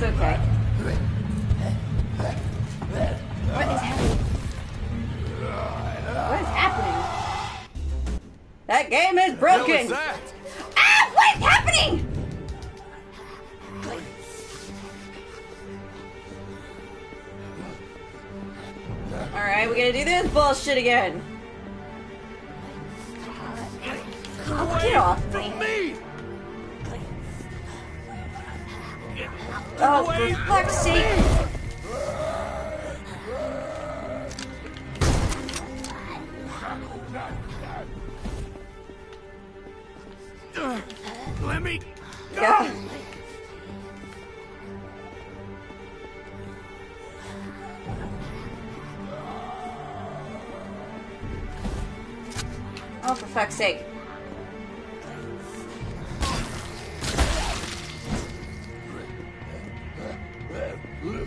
That's okay. What is happening? What is happening? That game is broken! Ah! What is happening? Alright, we're gonna do this bullshit again. Oh, get off me! Oh, for fuck's sake! Let me go. God. Oh, for fuck's sake. Need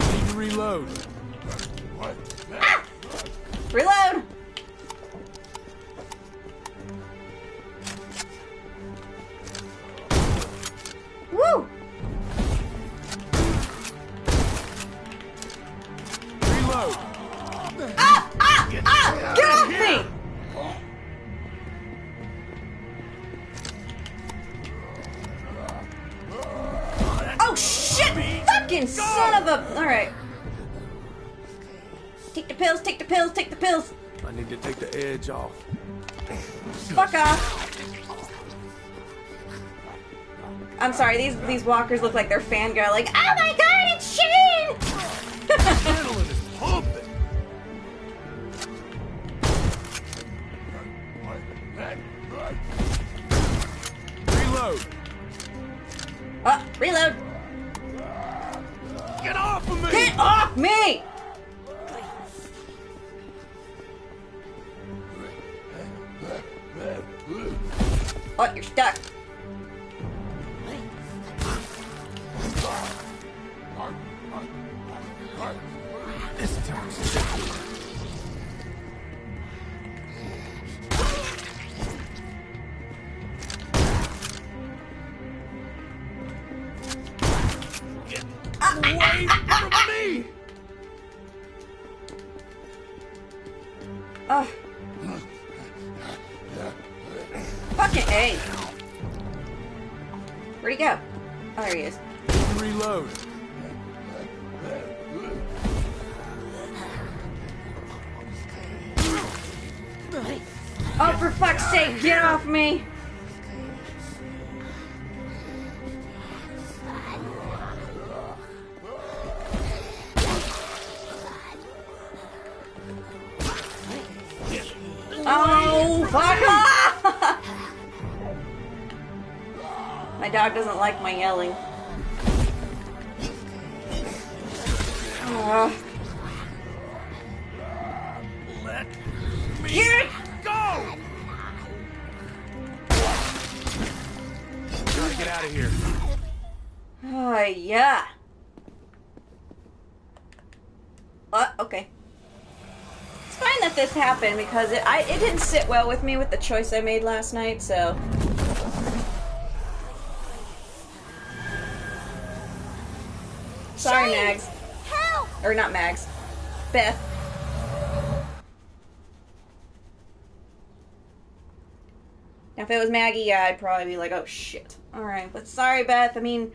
to reload. Ah! Reload. Woo! Reload. Ah! Ah! Ah! Get off me! Oh shit! Fucking son of a! All right. Take the pills. Take the pills. Take the pills. I need to take the edge off. Fuck off. I'm sorry, these walkers look like they're fangirl, like, oh my god, it's Shane! Adrenaline is pumping! Reload! Oh, reload! Get off of me! Get off me! Oh, you're stuck. Doesn't like my yelling. Let me go! Gotta get out of here. Oh yeah. Okay. It's fine that this happened because it didn't sit well with me with the choice I made last night, so. Sorry, Mags. Help! Or not Mags. Beth. Now, if it was Maggie, yeah, I'd probably be like, oh, shit. Alright, but sorry, Beth. I mean,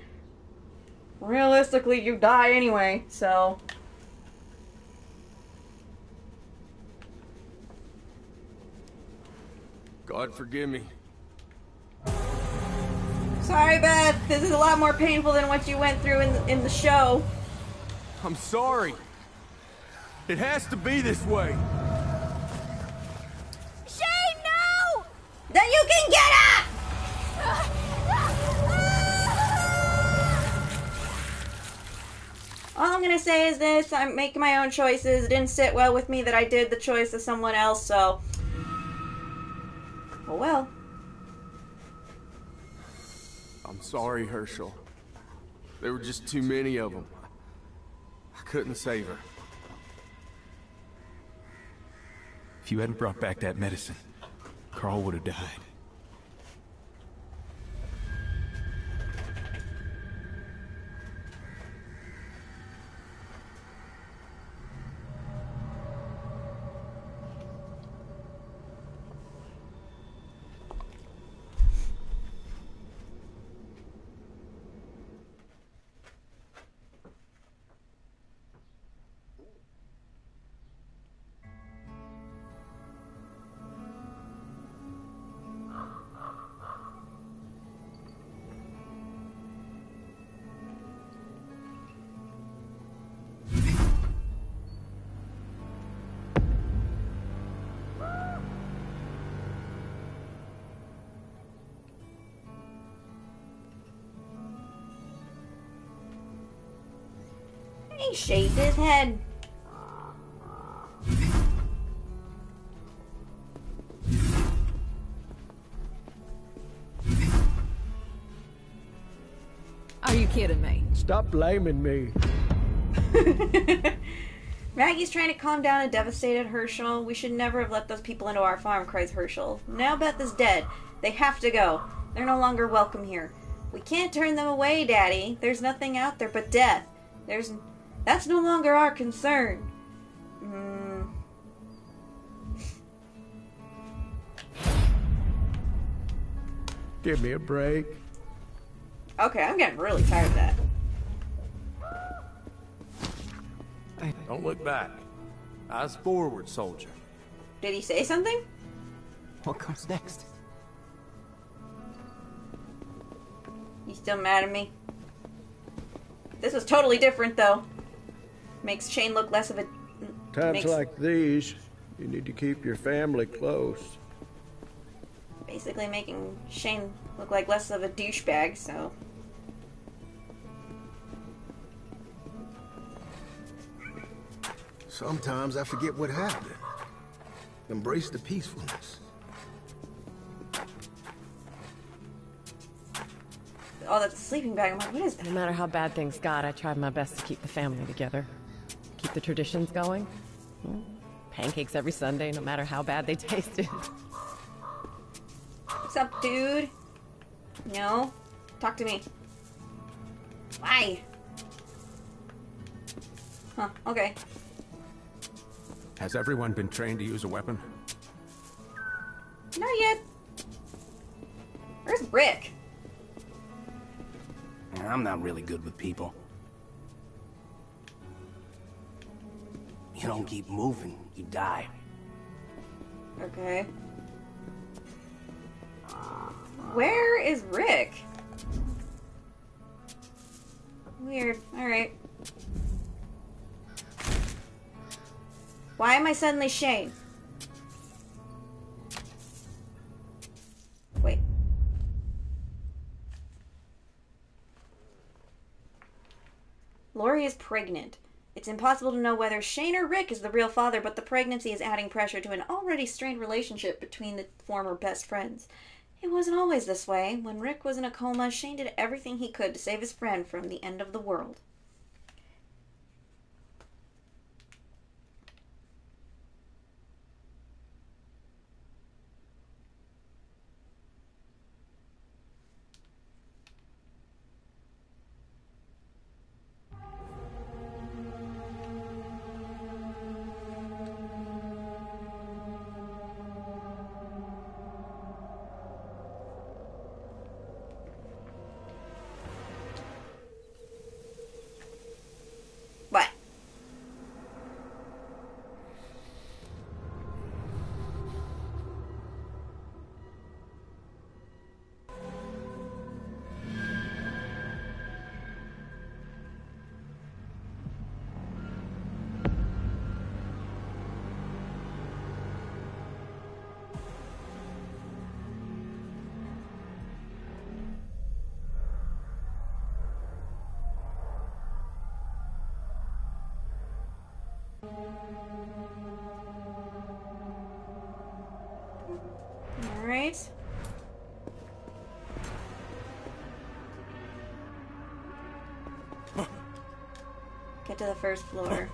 realistically, you die anyway, so. God forgive me. Sorry, Beth. This is a lot more painful than what you went through in the show. I'm sorry. It has to be this way. Shane, no! Then you can get up! All I'm gonna say is this. I'm making my own choices. It didn't sit well with me that I did the choice of someone else, so. Oh well. I'm sorry, Hershel. There were just too many of them. I couldn't save her. If you hadn't brought back that medicine, Carl would have died. He shaved his head. Are you kidding me? Stop blaming me. Maggie's trying to calm down a devastated Hershel. We should never have let those people into our farm, cries Hershel. Now Beth is dead. They have to go. They're no longer welcome here. We can't turn them away, Daddy. There's nothing out there but death. That's no longer our concern. Give me a break. Okay, I'm getting really tired of that. Don't look back. Eyes forward, soldier. Did he say something? What comes next? You still mad at me? This was totally different, though. Makes Shane look less of a... Times like these, you need to keep your family close. Basically making Shane look like less of a douchebag, so... Sometimes I forget what happened. Embrace the peacefulness. Oh, that's a sleeping bag. I'm like, what is that? No matter how bad things got, I tried my best to keep the family together. Keep the traditions going. Pancakes every Sunday, no matter how bad they tasted. What's up, dude? No? Talk to me. Why? Huh, okay. Has everyone been trained to use a weapon? Not yet. Where's Rick? I'm not really good with people. You don't keep moving, you die. Okay. Where is Rick? Weird. Alright. Why am I suddenly Shane? Wait. Lori is pregnant. It's impossible to know whether Shane or Rick is the real father, but the pregnancy is adding pressure to an already strained relationship between the former best friends. It wasn't always this way. When Rick was in a coma, Shane did everything he could to save his friend from the end of the world. Alright. Get to the first floor.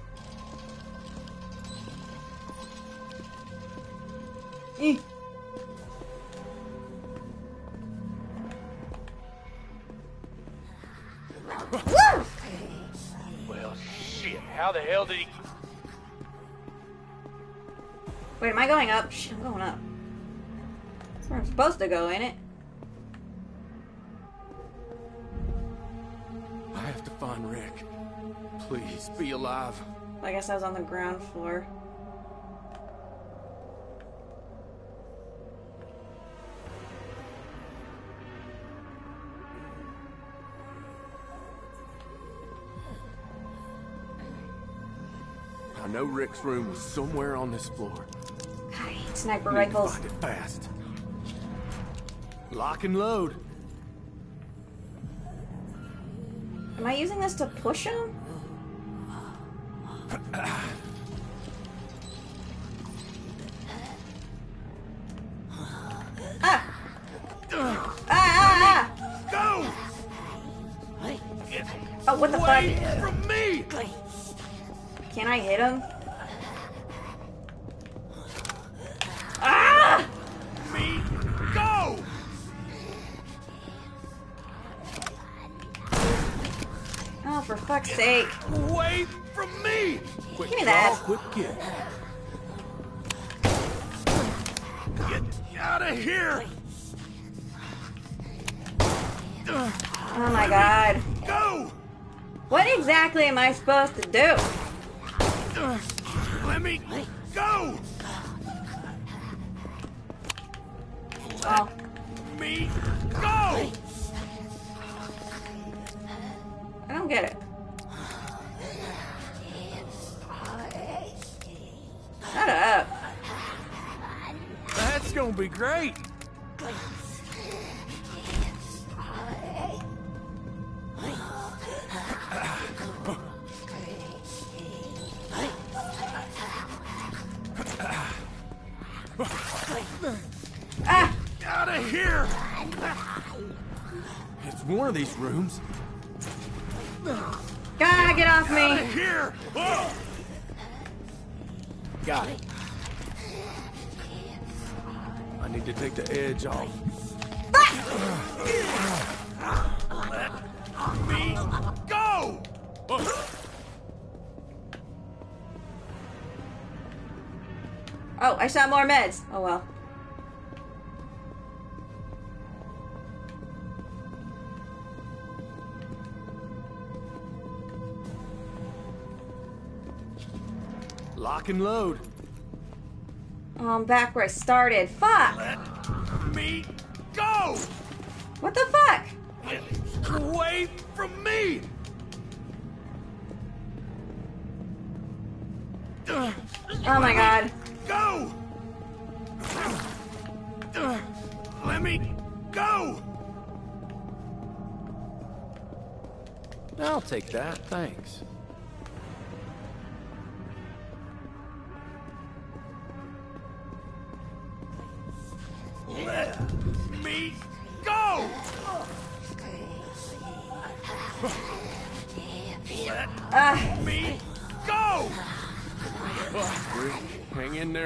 Well, shit. How the hell did he... Wait, am I going up? Shit, I'm going up. That's where I'm supposed to go, ain't it? I have to find Rick. Please, be alive. I guess I was on the ground floor. I know Rick's room was somewhere on this floor. Sniper rifles. Find it fast. Lock and load. Am I using this to push him? Supposed to do? Let me go. Well, let me go. I don't get it. Shut up. That's gonna be great. These rooms. God, get off me. Out of here. Oh. Got it. I need to take the edge off. Let me go. Oh, I saw more meds. Oh, well. Lock and load. Oh, I'm back where I started. Fuck! Let me go! What the fuck? Get away from me! Oh my god. Go! Let me go! I'll take that, thanks.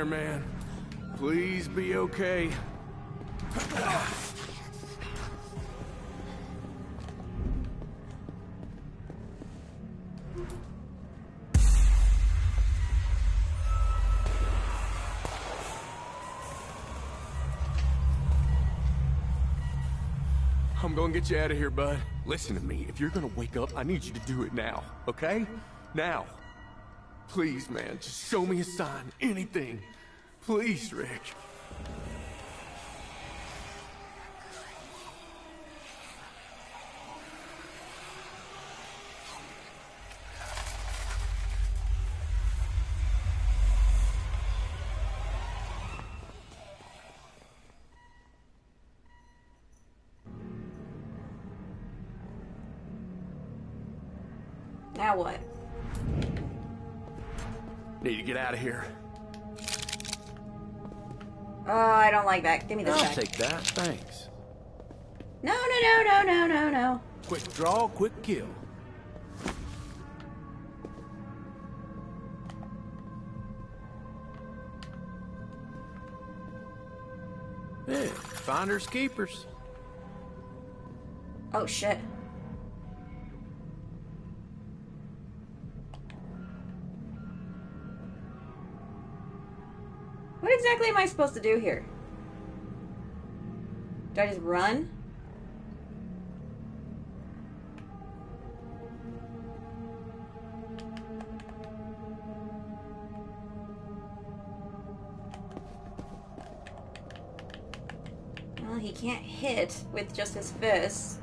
Man, please be okay. I'm gonna get you out of here, bud. Listen to me. If you're gonna wake up, I need you to do it now, okay? Now. Please, man, just show me a sign, anything. Please, Rick. Now what? Need to get out of here. Oh, I don't like that. Give me this. I'll take that, thanks. No, no, no, no, no, no, no. Quick draw, quick kill. Yeah, finders keepers. Oh shit. What am I supposed to do here? Do I just run? Well, he can't hit with just his fists.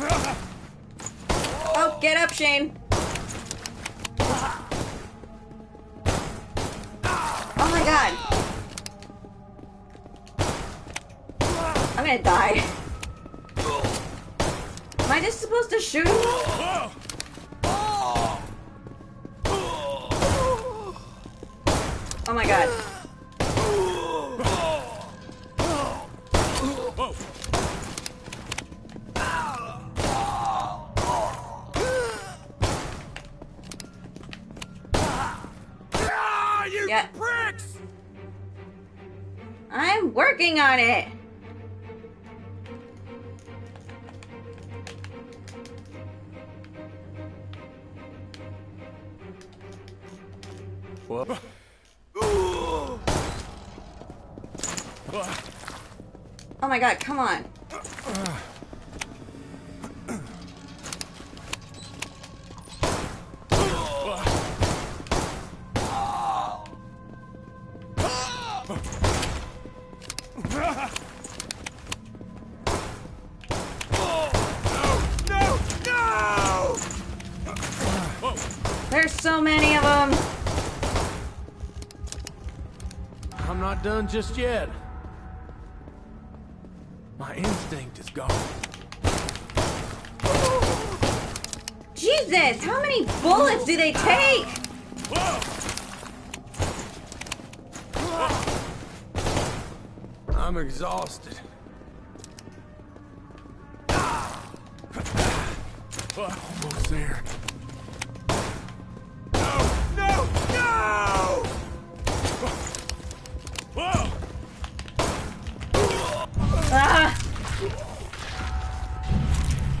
Oh, get up, Shane. Oh my god. I'm gonna die. Am I just supposed to shoot him? Oh my god. Yeah. Pricks! I'm working on it. What? Oh my god, come on. Done just yet. My instinct is gone. Jesus, how many bullets do they take? I'm exhausted. Almost there.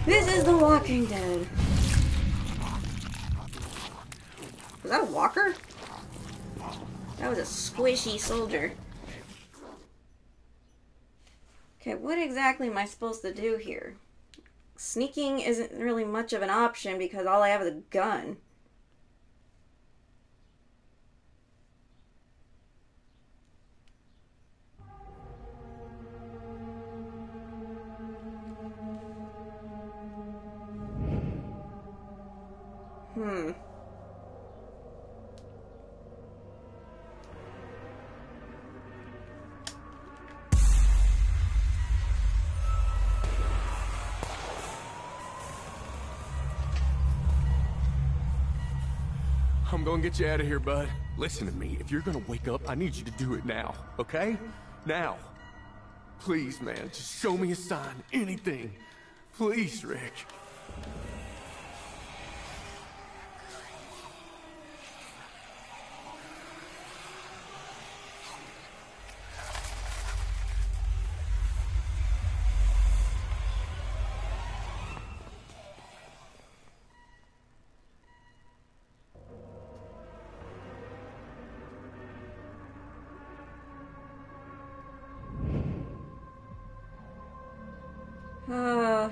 This is The Walking Dead. Was that a walker? That was a squishy soldier. Okay, what exactly am I supposed to do here? Sneaking isn't really much of an option because all I have is a gun. I'm gonna get you out of here, bud. Listen to me. If you're gonna wake up, I need you to do it now, okay? Now. Please, man, just show me a sign. Anything. Please, Rick.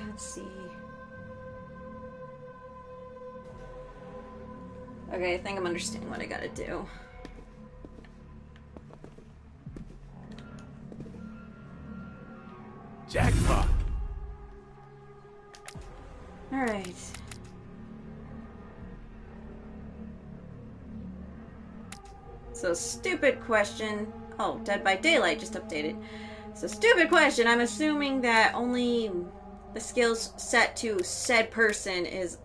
Let's see. Okay, I think I'm understanding what I gotta do. Jackpot! Alright. So, stupid question. Oh, Dead by Daylight just updated. So, stupid question. I'm assuming that only the skills set to said person is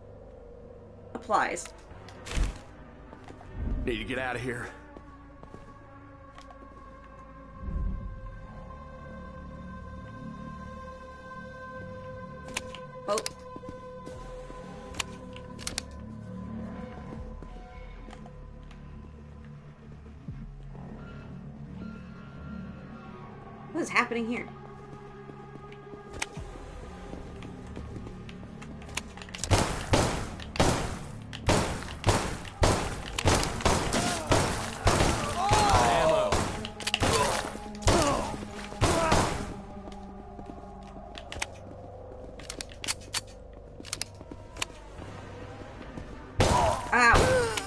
applies. Need to get out of here. Oh. What is happening here? Ow.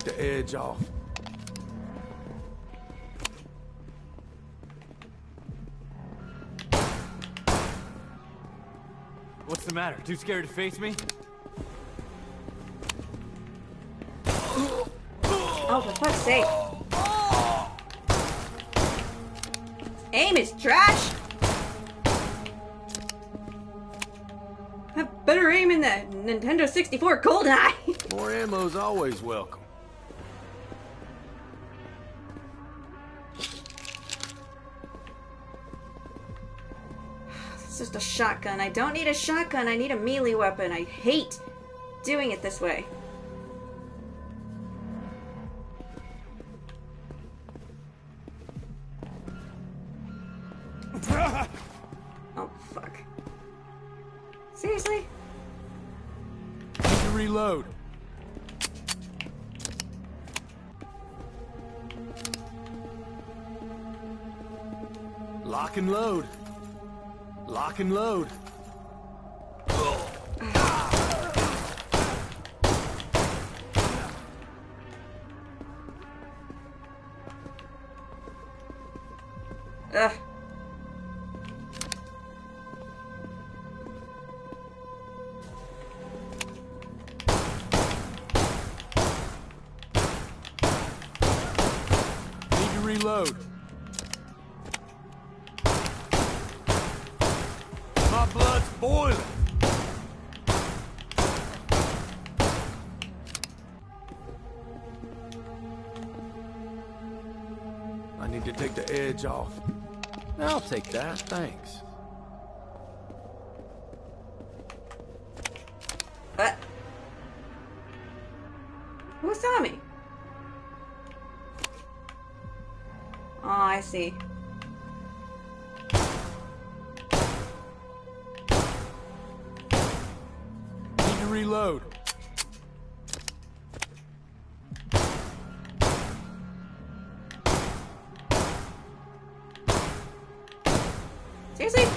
take the edge off. What's the matter? Too scared to face me? Oh, for fuck's sake. Aim is trash! Have better aim in that Nintendo 64 Goldeneye! More ammo's always welcome. It's just a shotgun. I don't need a shotgun. I need a melee weapon. I hate doing it this way. Oh, fuck. Seriously? Need to reload. Lock and load. Lock and load. Ugh. Need to reload. My blood's boiling. I need to take the edge off. I'll take that, thanks. What? Who saw me? Oh, I see. Need to reload. Seriously?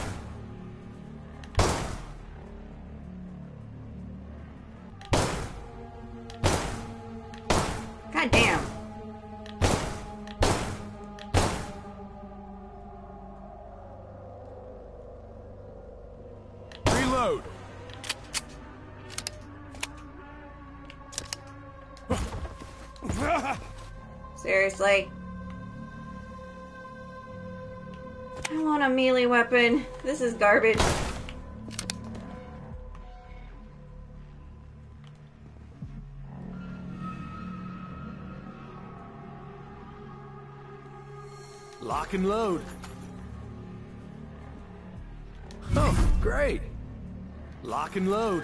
God damn. Reload. Seriously? I want a melee weapon. This is garbage. Lock and load. Oh, great. Lock and load.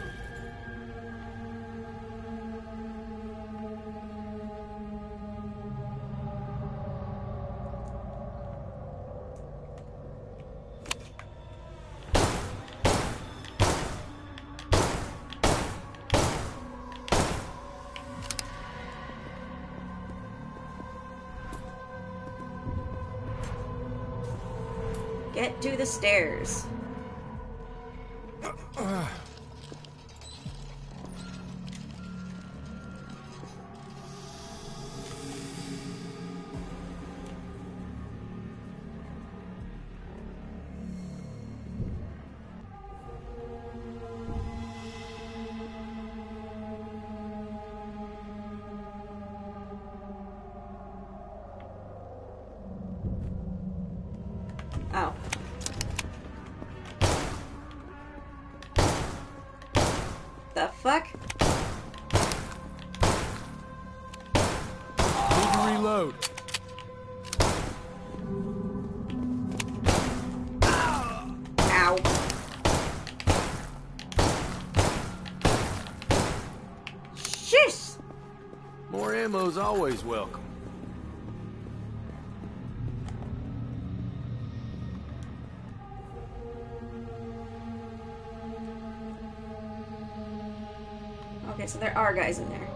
Get to the stairs. Oh. The fuck? Need to reload. Ow. Sheesh! More ammo's always welcome. Okay, so there are guys in there.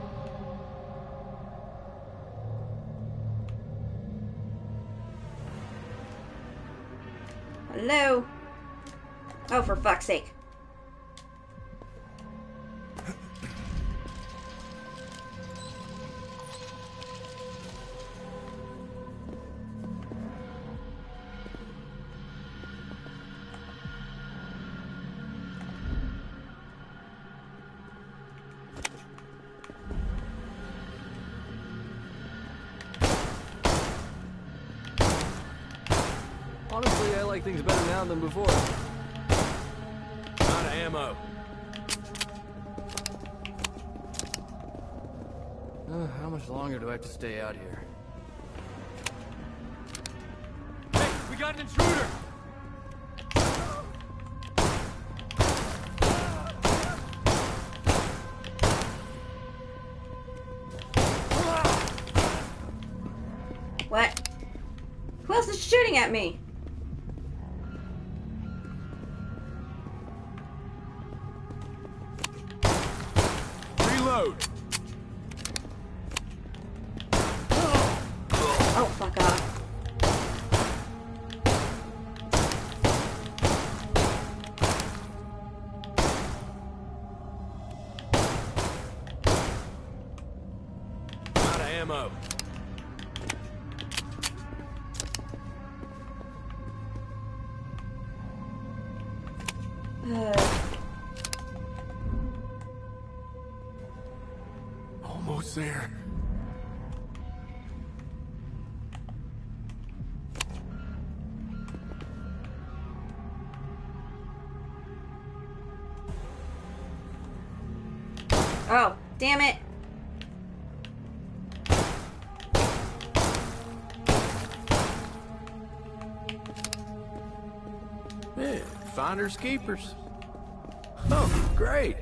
Hello? Oh, for fuck's sake. Honestly, I like things better now than before. Out of ammo. How much longer do I have to stay out here? Hey, we got an intruder! What? Who else is shooting at me? Reload. Oh, fuck off. Out of ammo. Almost there. Oh, damn it. Yeah, finders keepers. Oh, great.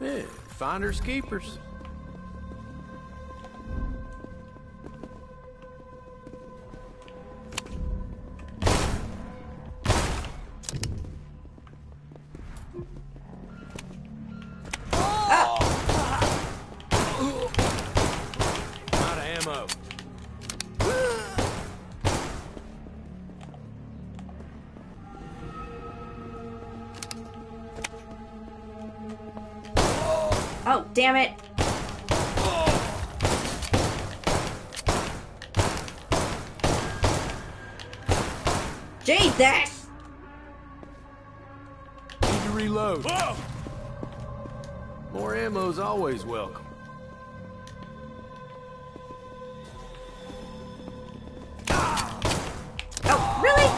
Yeah, finders keepers. Oh, damn it. Jesus! Need to reload. Whoa. More ammo's always welcome. Oh, really?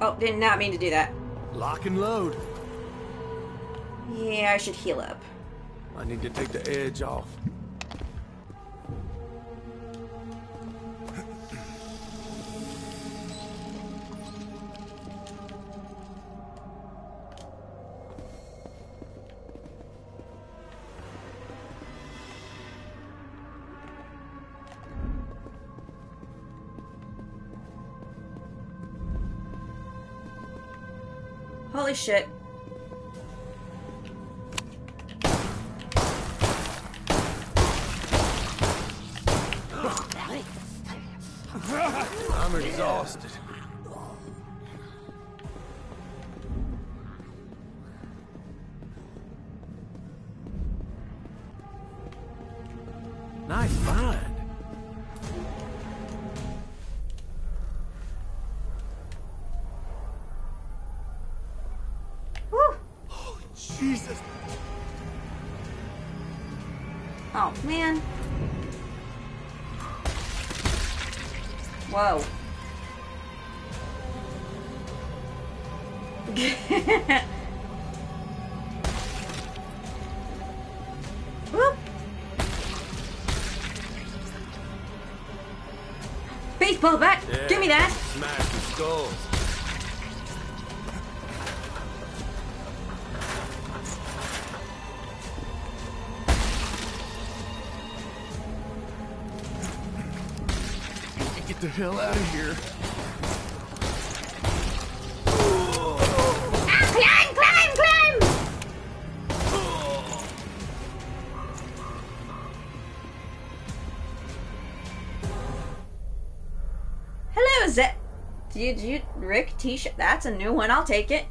Oh, did not mean to do that. Lock and load. Yeah, I should heal up. I need to take the edge off. Holy shit. I'm exhausted. Nice find. Jesus. Oh, man. Whoa. Whoop. Baseball bat. Yeah. Give me that. Smash the skulls. The hell out of here. Ah, climb! Oh. Hello, is that did you Rick t-shirt? That's a new one, I'll take it.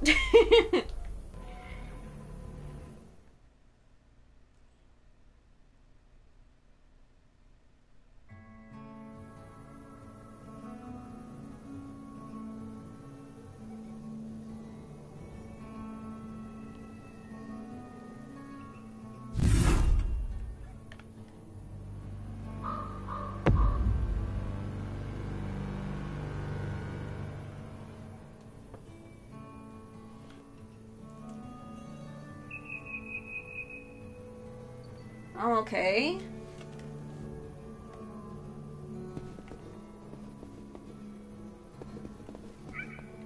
I'm okay.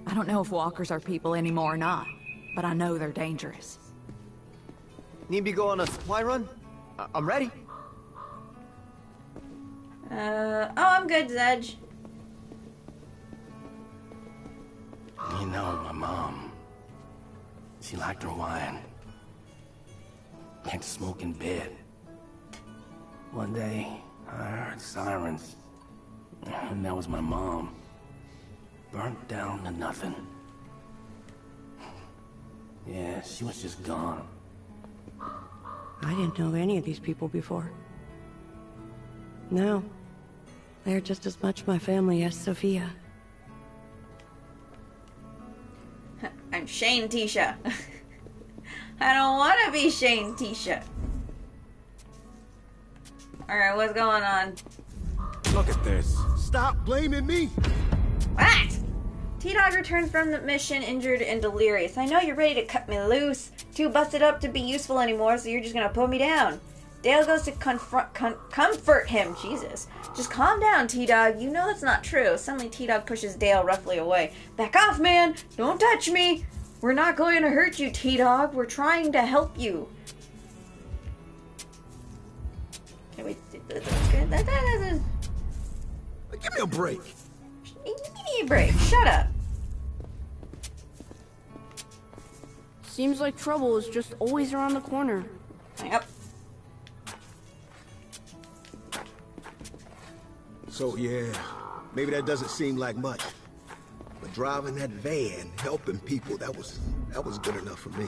I don't know if walkers are people anymore or not, but I know they're dangerous. Need me go on a supply run? I'm ready. Oh, I'm good, Zedge. You know, my mom, she liked her wine. Liked to smoke in bed. One day, I heard sirens, and that was my mom. Burnt down to nothing. Yeah, she was just gone. I didn't know any of these people before. No. They're just as much my family as Sophia. I'm Shane Tisha. I don't want to be Shane Tisha. Alright, what's going on? Look at this. Stop blaming me! What? T-Dog returns from the mission injured and delirious. I know you're ready to cut me loose. Too busted up to be useful anymore, so you're just gonna put me down. Dale goes to comfort him. Jesus. Just calm down, T-Dog. You know that's not true. Suddenly, T-Dog pushes Dale roughly away. Back off, man! Don't touch me! We're not going to hurt you, T-Dog. We're trying to help you. Okay, wait. That's good. Give me a break. Give me a break. Shut up. Seems like trouble is just always around the corner. Yep. So yeah, maybe that doesn't seem like much, but driving that van, helping people, that was good enough for me.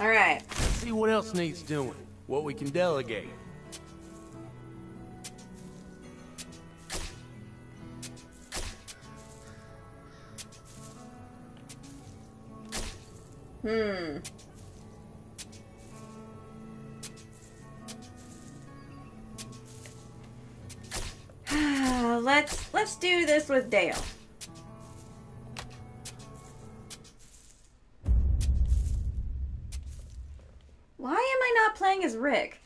All right. Let's see what else needs doing. What we can delegate. Hmm. Let's do this with Dale. Why am I not playing as Rick?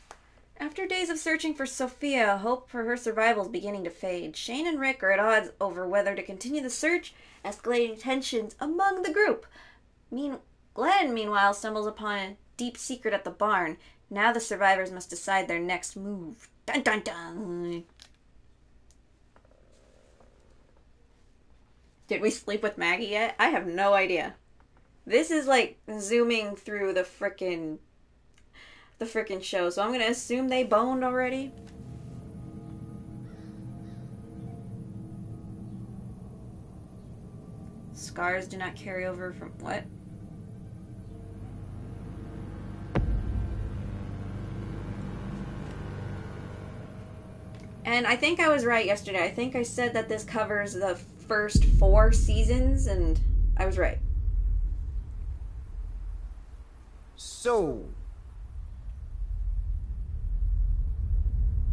After days of searching for Sophia, hope for her survival is beginning to fade. Shane and Rick are at odds over whether to continue the search, escalating tensions among the group. Glenn, meanwhile, stumbles upon a deep secret at the barn. Now the survivors must decide their next move. Dun dun dun! Did we sleep with Maggie yet? I have no idea. This is like zooming through the frickin' show, so I'm gonna assume they boned already. Scars do not carry over from what? And I think I was right yesterday. I think I said that this covers the first 4 seasons, and I was right. So,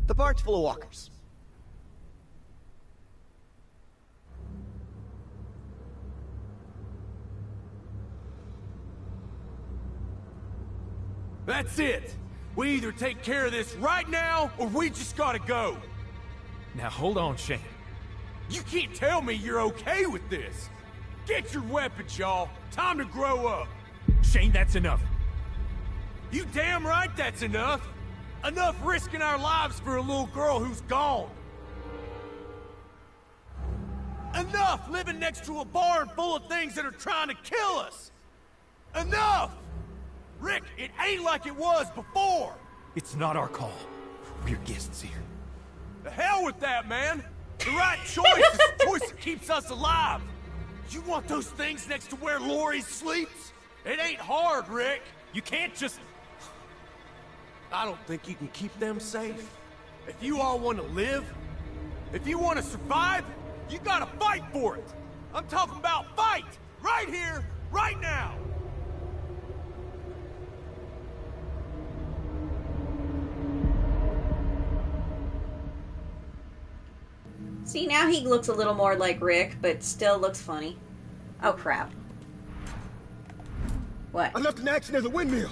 the barn's full of walkers. That's it. We either take care of this right now, or we just gotta go. Now hold on, Shane. You can't tell me you're okay with this! Get your weapons, y'all! Time to grow up! Shane, that's enough. You damn right that's enough! Enough risking our lives for a little girl who's gone! Enough living next to a barn full of things that are trying to kill us! Enough! Rick, it ain't like it was before! It's not our call. We're guests here. The hell with that, man! The right choice is the choice that keeps us alive. You want those things next to where Lori sleeps? It ain't hard, Rick. You can't just... I don't think you can keep them safe. If you all want to live, if you want to survive, you gotta fight for it. I'm talking about fight! Right here, right now! See, now he looks a little more like Rick, but still looks funny. Oh, crap. What? I left an action as a windmill.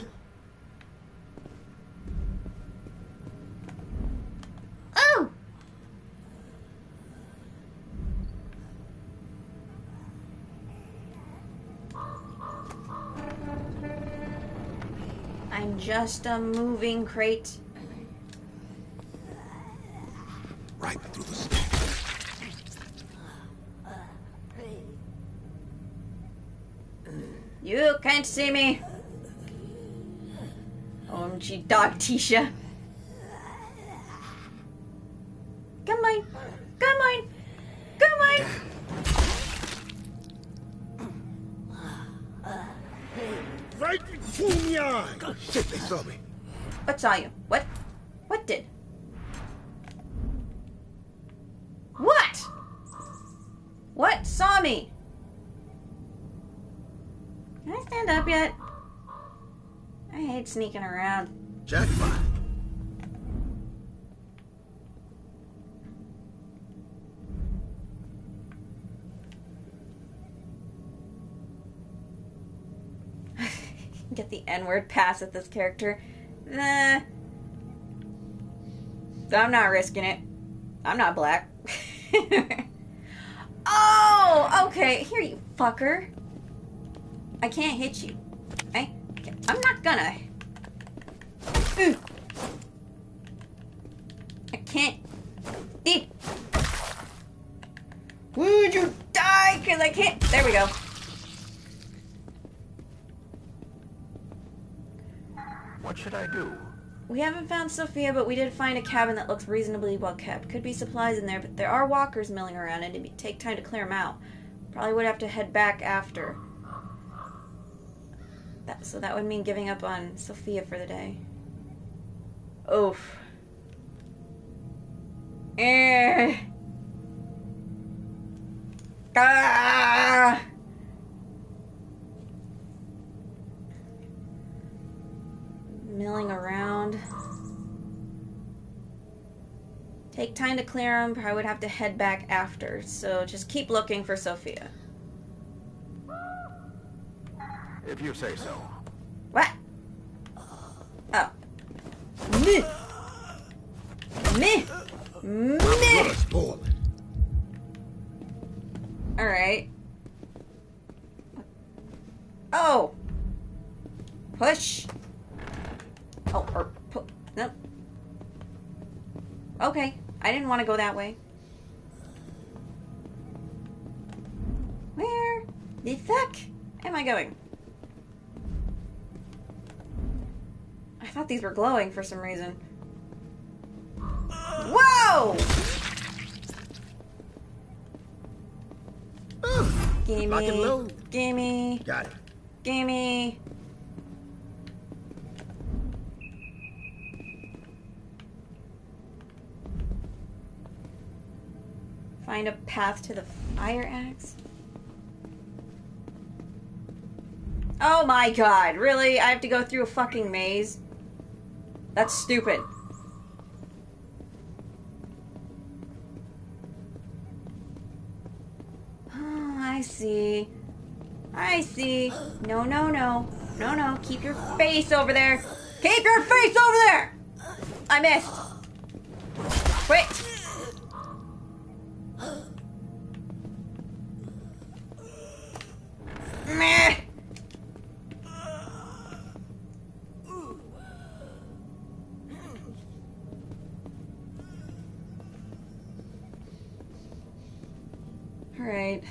Oh! I'm just a moving crate. Right through the smoke. You can't see me. OMG, dog Tisha. Come on. Come on. Come on. Right between the eye. Oh, shit, they saw me. What saw you? What? What did? What? What saw me? Can I stand up yet? I hate sneaking around. Jackpot. Get the N-word pass at this character. Nah. I'm not risking it. I'm not black. Oh, okay. Here, you fucker. I can't hit you. Okay? I'm not gonna. Ooh. I can't. Would you die? Because I can't. There we go. What should I do? We haven't found Sophia, but we did find a cabin that looks reasonably well kept. Could be supplies in there, but there are walkers milling around, and it'd take time to clear them out. Probably would have to head back after. So that would mean giving up on Sophia for the day. Oof. Ah. Milling around. Take time to clear them, but I would have to head back after. So just keep looking for Sophia. If you say so. What? Oh. Meh. Meh. Meh. Alright. Oh. Push. Oh, or put. No. Okay. I didn't want to go that way. Where the fuck am I going? I thought these were glowing for some reason. Whoa! Ooh, gimme. Gimme. Got it. Gimme. Find a path to the fire axe. Oh my god, really? I have to go through a fucking maze? That's stupid. Oh, I see. I see. No, no, no. No, no. Keep your face over there. Keep your face over there! I missed. Quit. Meh. Right.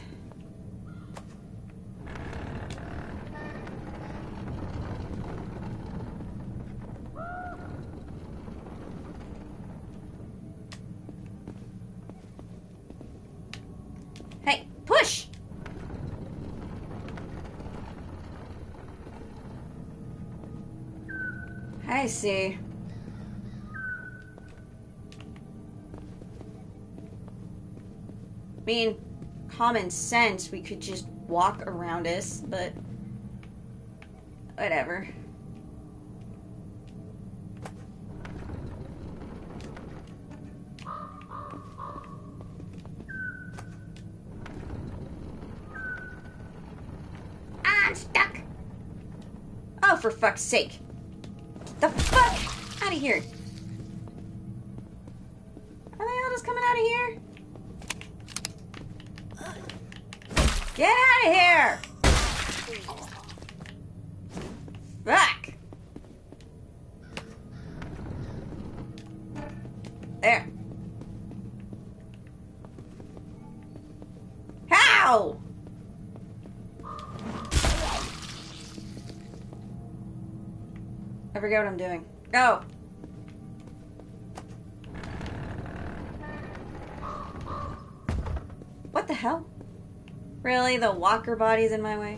Hey, push. I see. Mean. Common sense, we could just walk around us, but whatever. I'm stuck. for fuck's sake. Get the fuck out of here. Are they all just coming out of here? Get out of here! Back! There. How? I forget what I'm doing. Go! What the hell? Really? The walker body's in my way?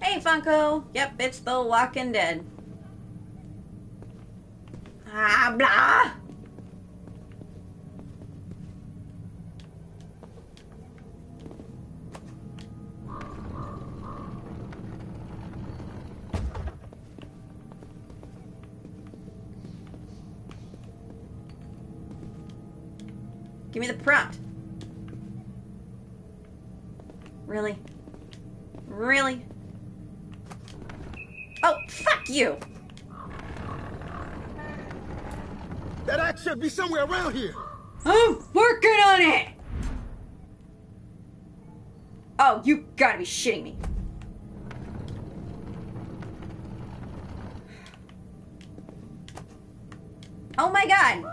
Hey, Funko! Yep, it's The Walking Dead. Ah, blah! Give me the prompt. Really? Really? Oh, fuck you! That axe should be somewhere around here. I'm working on it! Oh, you gotta be shitting me. Oh my god!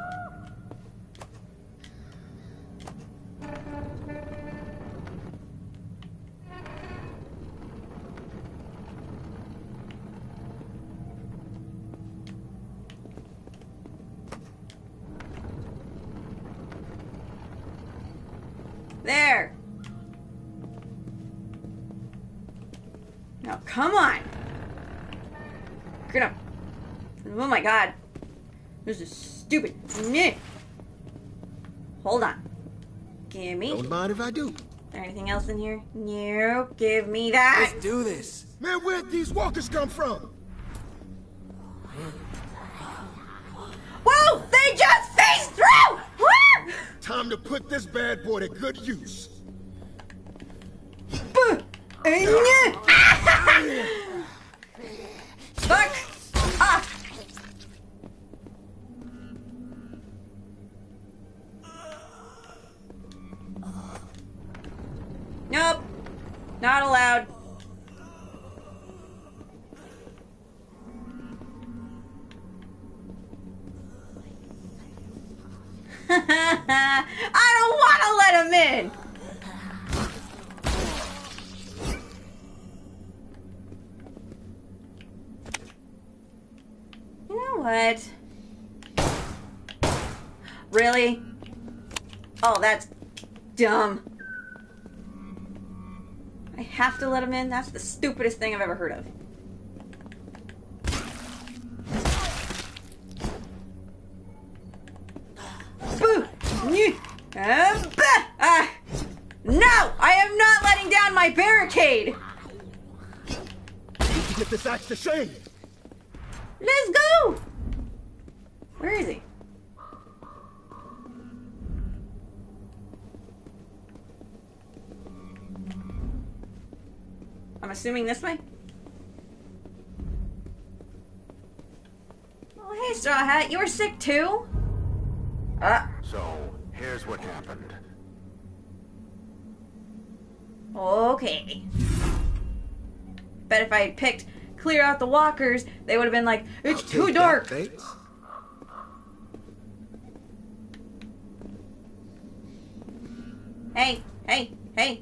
There! Now, come on! Get up! Oh my god! This is stupid! Hold on. Give me. Don't mind if I do. Is there anything else in here? No, give me that! Let's do this! Man, where'd these walkers come from? Whoa! They just phased through! Time to put this bad boy to good use. Fuck off. Nope. Not allowed. I don't want to let him in! You know what? Really? Oh, that's dumb. I have to let him in? That's the stupidest thing I've ever heard of. No! I am not letting down my barricade! Get this axe to Shane! Let's go! Where is he? I'm assuming this way? Oh, hey, Straw Hat, you were sick too? So, here's what happened. Okay. Bet if I had picked clear out the walkers, they would have been like, it's too dark! Hey, hey, hey!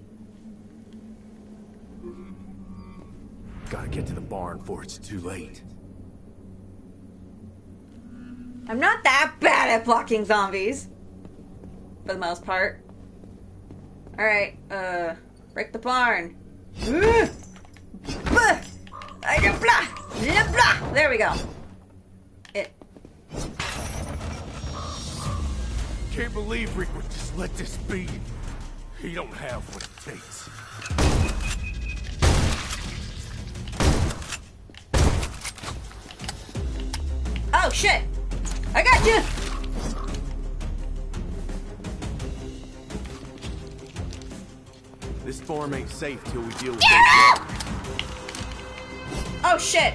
Gotta get to the barn before it's too late. I'm not that bad at blocking zombies. For the most part. Alright, break the barn. There we go. It. Can't believe Rick would just let this be. He don't have what it takes. Oh shit! I got you. farm ain't safe till we deal with it. Oh shit!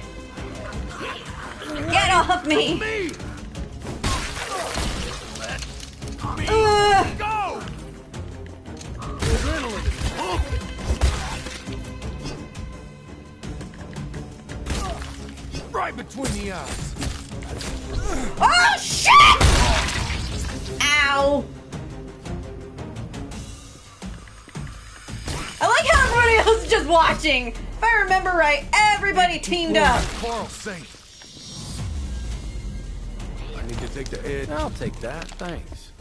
Get off of me! Go! Right between the eyes. Oh shit! Ow! I like how everybody else is just watching. If I remember right, everybody teamed up. I need to take the edge. I'll take that, thanks.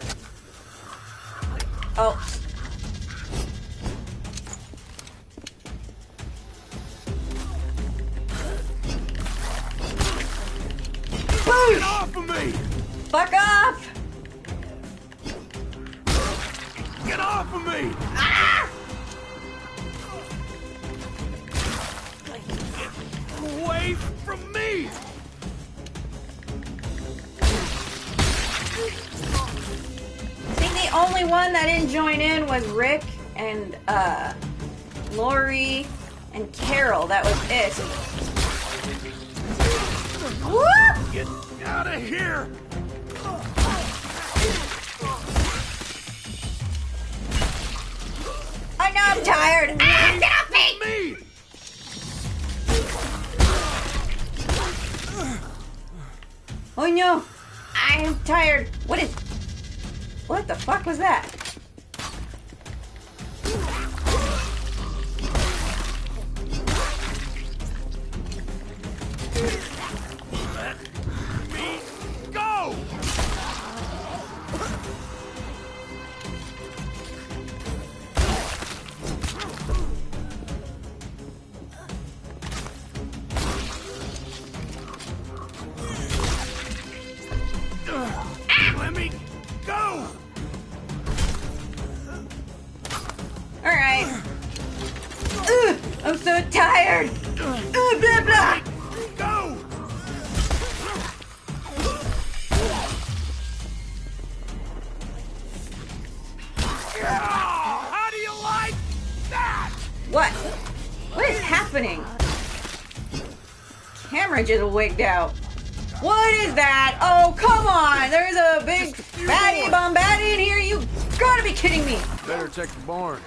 Oh. Get off of me! Fuck off! Get off of me! Ah! Away from me! I think the only one that didn't join in was Rick and Lori and Carol. That was it. Whoop! Get out of here! I know I'm tired. Ah, get off me! Oh no! I am tired. What is? What the fuck was that? Let me go! Let me go! Alright. I'm so tired! Blah blah! Go! How do you like that? What? What is happening? Camera just wigged out. What is that? Oh, come on! There's a big fatty bombaddy in here! You gotta be kidding me! Better check the barn.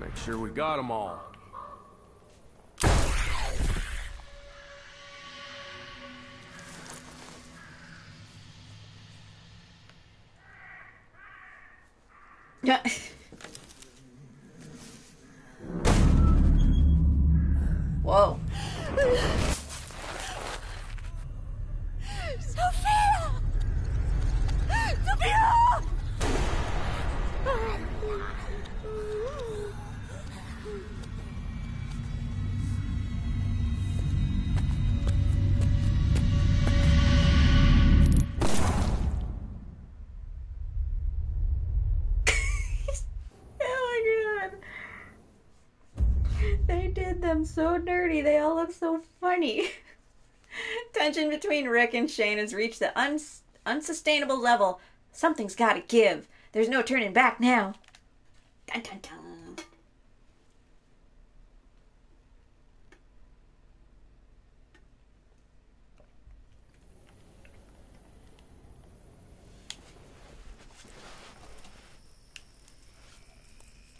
Make sure we got them all. Yeah. Whoa. Sophia! Sophia! Oh my god. They did them so dirty. They all look so funny. Tension between Rick and Shane has reached the unsustainable level. Something's gotta give. There's no turning back now. Dun, dun, dun.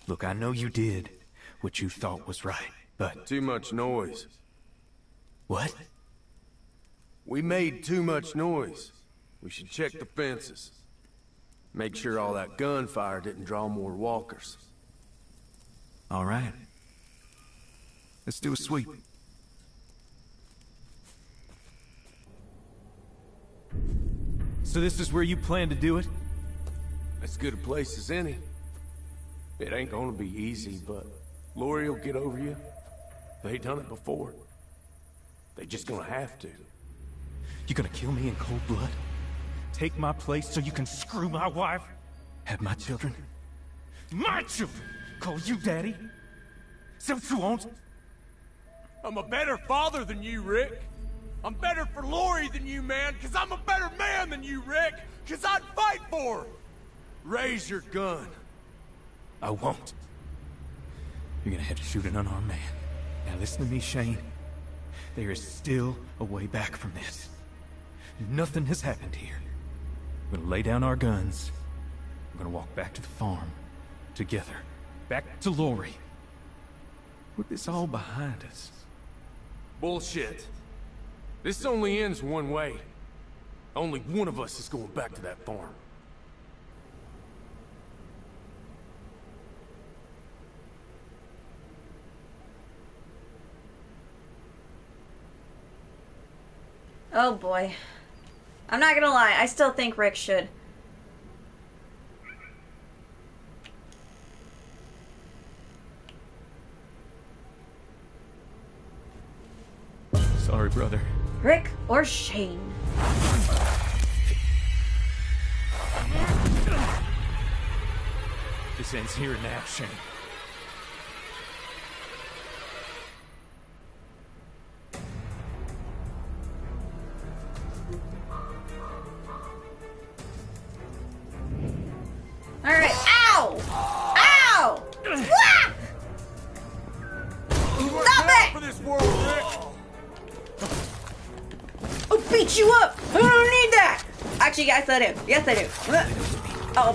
Look, I know you did what you thought was right, but... Too much noise. What? We made too much noise. We should check the fences. Make sure all that gunfire didn't draw more walkers. All right. Let's do a sweep. So this is where you plan to do it? As good a place as any. It ain't gonna be easy, but Lori will get over you. They done it before. They just gonna have to. You gonna kill me in cold blood? Take my place so you can screw my wife? Have my children? My children! Call you daddy? Is that what you want? I'm a better father than you, Rick. I'm better for Lori than you, man, because I'm a better man than you, Rick, because I'd fight for her. Raise your gun. I won't. You're gonna have to shoot an unarmed man. Now listen to me, Shane. There is still a way back from this. Nothing has happened here. We're gonna lay down our guns. We're gonna walk back to the farm. Together. Back to Lori. Put this all behind us. Bullshit. This only ends one way. Only one of us is going back to that farm. Oh boy. I'm not gonna lie, I still think Rick should. Sorry, brother. Rick or Shane? This ends here now, Shane. Alright. Ow! Ow! Wah! Stop it! For this world, Rick. I'll beat you up! I don't need that! Actually, yes, I do. Yes, I do. Oh.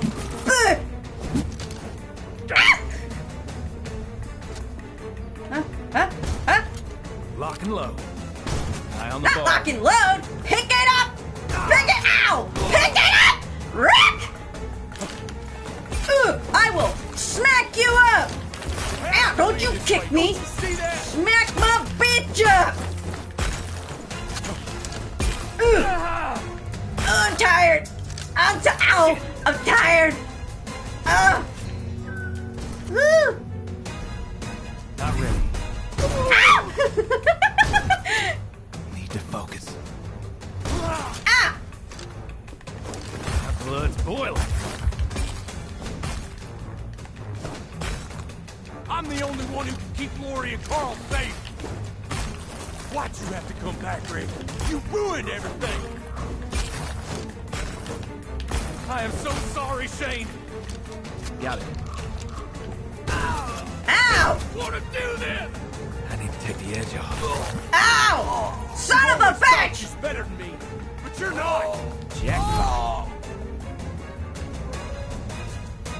Lock and load. Eye on the ball. Not lock and load. Pick it up. Pick it. Ow! Pick it up, Rick. Ooh, I will smack you up. Ow! Don't you kick me. Smack my bitch up. Ooh. Oh, I'm tired. Ow! I'm tired. Woo. Not ready. Ah! Need to focus. Ah! My blood's boiling. I'm the only one who can keep Lori and Carl safe. Why'd you have to come back, Rick? You ruined everything. I am so sorry, Shane. Got it. Ow! Ow! I want to do this. Take the edge off. Ow! Son of a bitch! She's better than me, but you're not. Jackpot.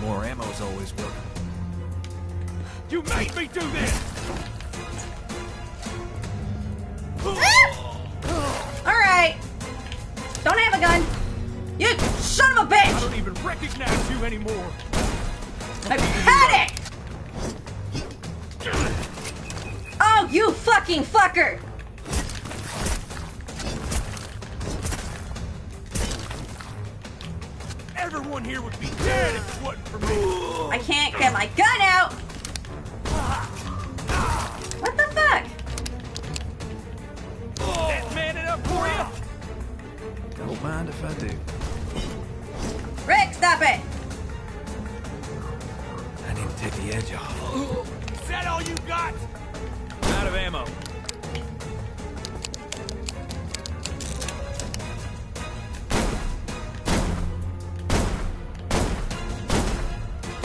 More ammo's always working. You made me do this. All right. Don't have a gun. You son of a bitch! I don't even recognize you anymore. I had it. Oh, you fucking fucker! Everyone here would be dead if it wasn't for me. I can't get my gun out. What the fuck? That man it up for you. Don't mind if I do. Rick, stop it! I need to take the edge off. Is that all you got? Out of ammo.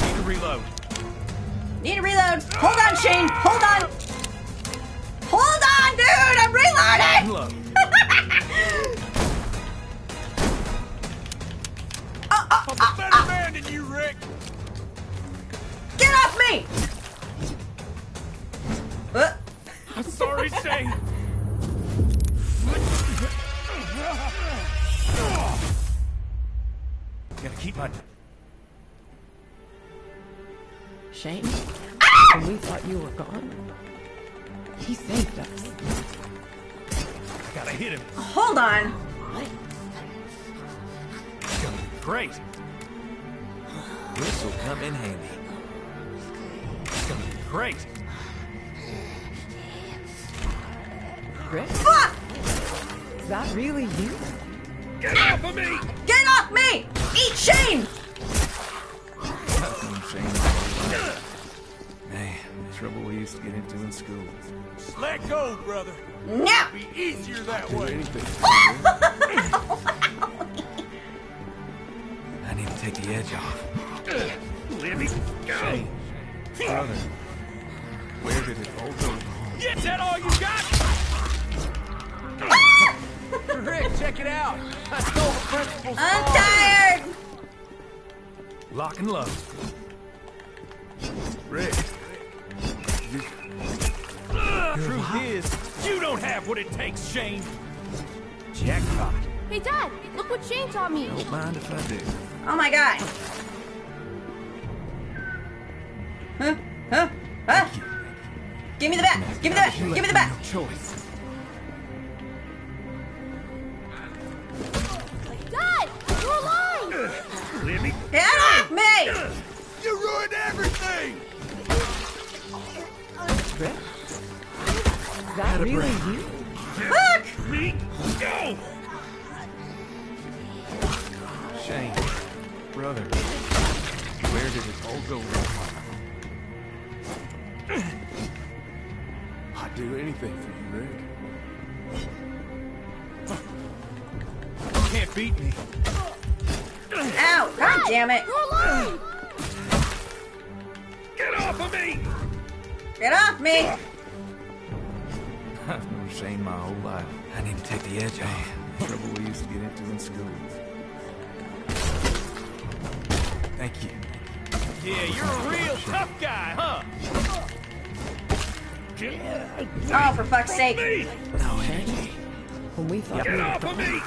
Need to reload. Need to reload. Hold on, Shane. Hold on. Hold on, dude. I'm reloading. I'm a better man than you, Rick. Get off me. I'm sorry, Shane. Gotta keep my... Shane? Ah! When we thought you were gone, he saved us. I gotta hit him. Hold on. What? Great. This will come in handy. Great. Rick? Fuck! Is that really you? Get off of me! Get off me! Eat Shane! Man, the trouble we used to get into in school. Let go, brother. No! It'll be easier that way. I need to take the edge off. Let me go. Shane, brother. Where did it all go? Is that all you got? Rick, check it out. I stole the principal's phone. Tired. Lock and load. Rick. Truth is, you don't have what it takes, Shane. Jackpot. Hey, Dad, look what Shane taught me. Don't mind if I do. Oh, my God. Huh? Huh? Huh? Give me the bat. Give me the bat. Give me the bat. Choice. Dad, you're alive. Libby. Get off me. You ruined everything. Is that really you? Fuck! Me? Go! Shane, brother, where did it all go wrong? I'd do anything for you, Rick. You can't beat me. Ow! God damn it! You're alive! Get off of me! Get off me! I've known Shane my whole life. I need to take the edge off. The trouble we used to get into in school. Thank you. Yeah, you're a real tough guy, huh? Oh, for fuck's sake. No energy. When we thought get off of me!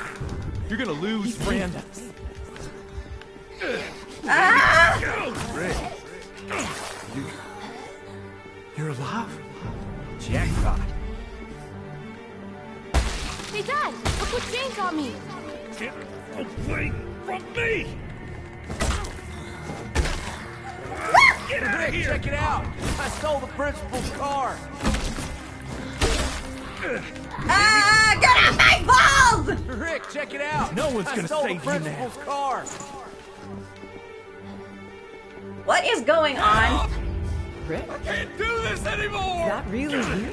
You're gonna lose, friend. Ah! Rick. You're alive? Jackpot. Hey, Dad, look what Shane taught me. Get away from me! Get out of here! Check it out! I stole the principal's car. Ah, get off my balls! Rick, check it out! No one's gonna save you now. I stole the principal's car. What is going on? Rick? I can't do this anymore! Is that really you?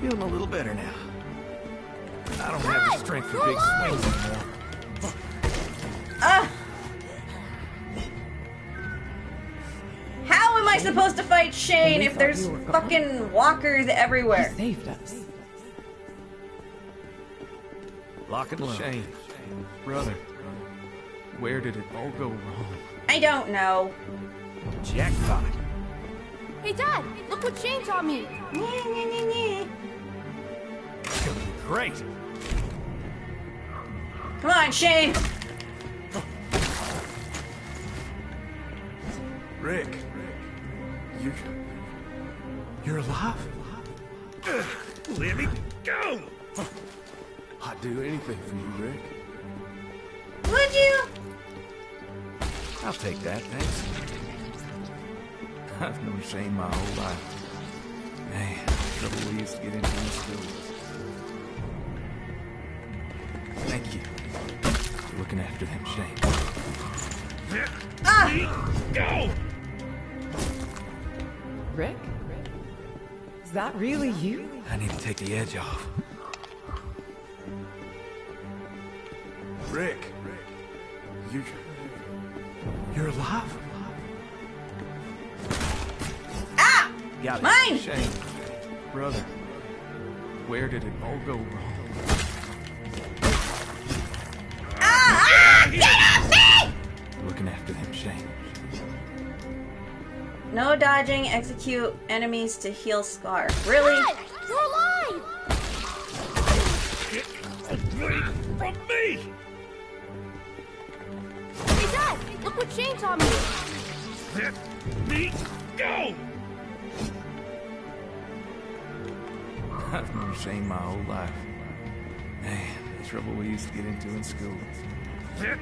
Feeling a little better now. I don't have the strength for big swings anymore. How am I supposed to fight Shane if there's fucking walkers everywhere? He saved us. Lock and load. Shane, brother, where did it all go wrong? I don't know. Jackpot. Hey, Dad, look what Shane taught me. Great. Come on, Shane. Rick, you're alive. Let me go. I'd do anything for you, Rick. Would you? I'll take that, thanks. I've known Shane my whole life. Hey, the trouble we used to get into in school. Thank you for looking after them, Shane. Go! Rick? Is that really you? I need to take the edge off. Rick. You're alive? Ah! Got it. Mine! Shane, brother, where did it all go wrong? Get off me! Looking after them, Shane. No dodging, execute enemies to heal scar. Really? Dad, you're alive! Get away from me! Hey, Dad, look what Shane taught me. Let me go! I've known Shane my whole life. Hey, the trouble we used to get into in school. Let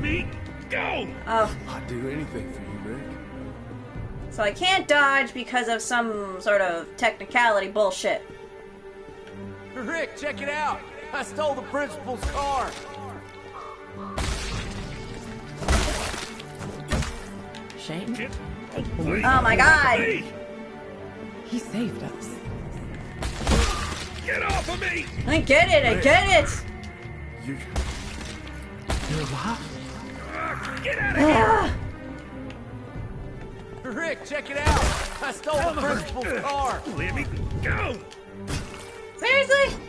me go! Oh. I'd do anything for you, Rick. So I can't dodge because of some sort of technicality bullshit. Rick, check it out! I stole the principal's car! Shane? Oh my God! He saved us. Get off of me! I get it, I get it! You're alive? Get out of here! Rick, check it out! I stole the principal's car! Let me go! Seriously?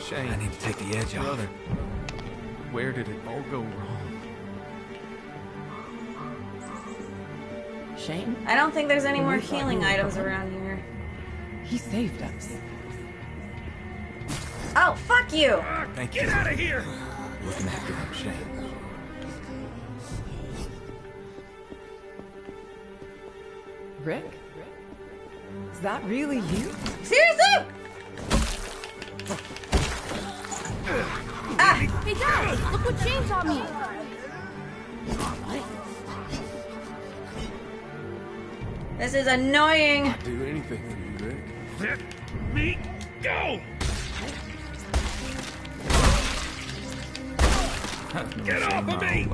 Shane, I need to take the edge off. Brother, where did it all go wrong? Shane? I don't think there's any more healing items around here. He saved us. Oh, fuck you! Thank you. Get out of here! Looking after him, Shane. Rick? Is that really you? Seriously? Hey guys, look what changed on me. What? This is annoying. I'd do anything for you, Rick. Let me go. Get off of me!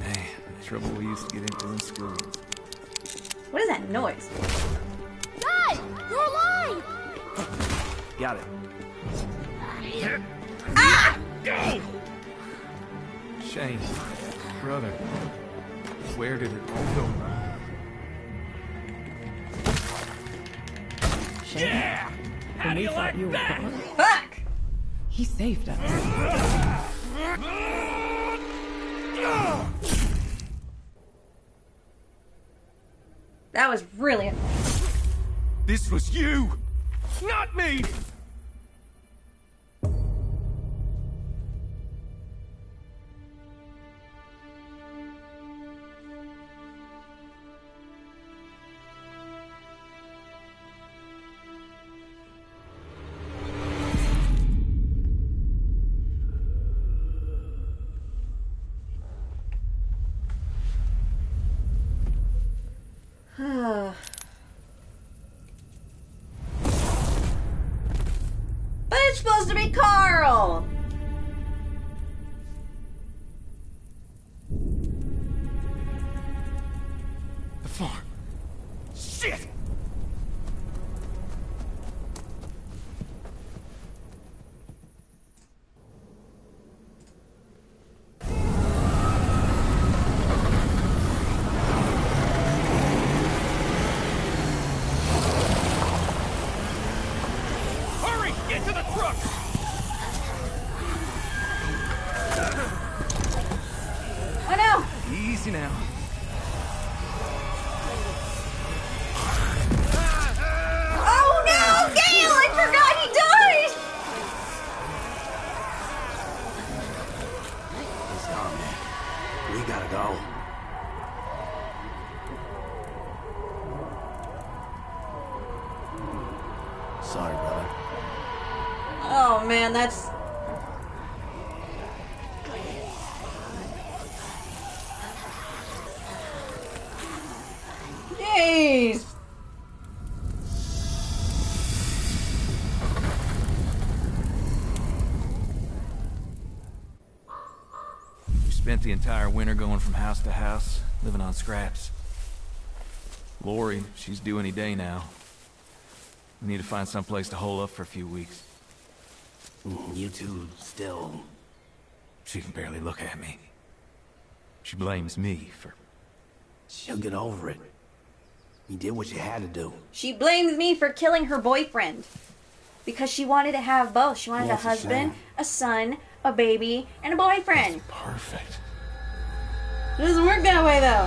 Hey, the trouble we used to get into in school. What is that noise? Guys, you're alive! Got it. Ah! Go! Shane, brother, where did it all go wrong? Shane, yeah! How do you like you that? Fuck! He saved us. That was really annoying. This was you, not me. The entire winter going from house to house, living on scraps. Lori, she's due any day now. We need to find some place to hole up for a few weeks. You two still... She can barely look at me. She blames me for... She'll get over it. You did what you had to do. She blames me for killing her boyfriend. Because she wanted to have both. She wanted a husband, a son, a baby, and a boyfriend. That's perfect. It doesn't work that way, though.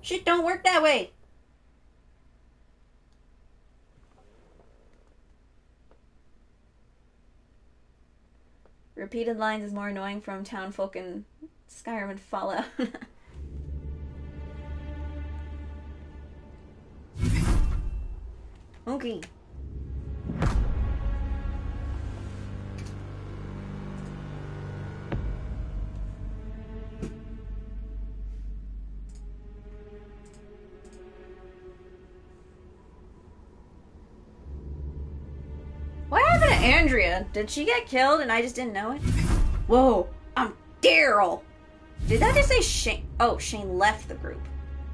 Shit don't work that way. Repeated lines is more annoying from Townfolk and Skyrim and Fallout. Okay. Andrea, did she get killed and I just didn't know it? Whoa, I'm Daryl! Did that just say Shane? Oh, Shane left the group.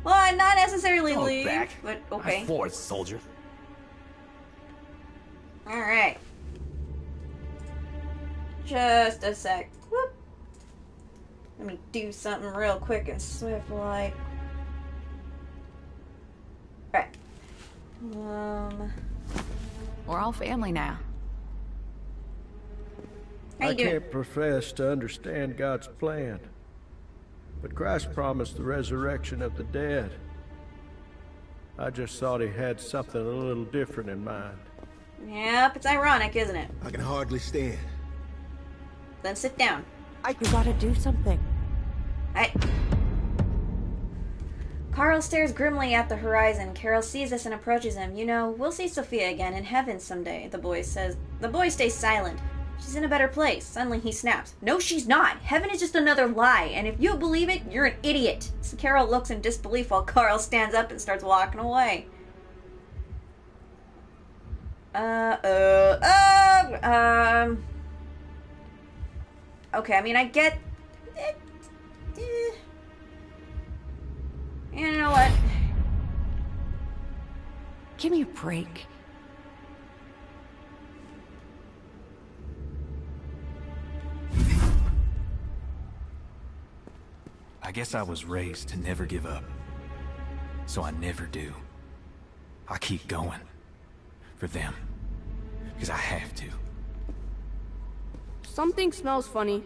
Well, not necessarily leave, but okay. I'm for it, soldier. Alright. Just a sec. Whoop. Let me do something real quick and swift-like. Right. We're all family now. I can't profess to understand God's plan, but Christ promised the resurrection of the dead. I just thought he had something a little different in mind. Yep, it's ironic, isn't it? I can hardly stand. Then sit down. You gotta do something. Carl stares grimly at the horizon. Carol sees us and approaches him. You know, we'll see Sophia again in heaven someday, the boy says. The boy stays silent. She's in a better place. Suddenly he snaps. No, she's not. Heaven is just another lie, and if you believe it, you're an idiot. So Carol looks in disbelief while Carl stands up and starts walking away. Okay, I mean, I get... You know what? Give me a break. I guess I was raised to never give up, so I never do. I keep going for them because I have to. Something smells funny.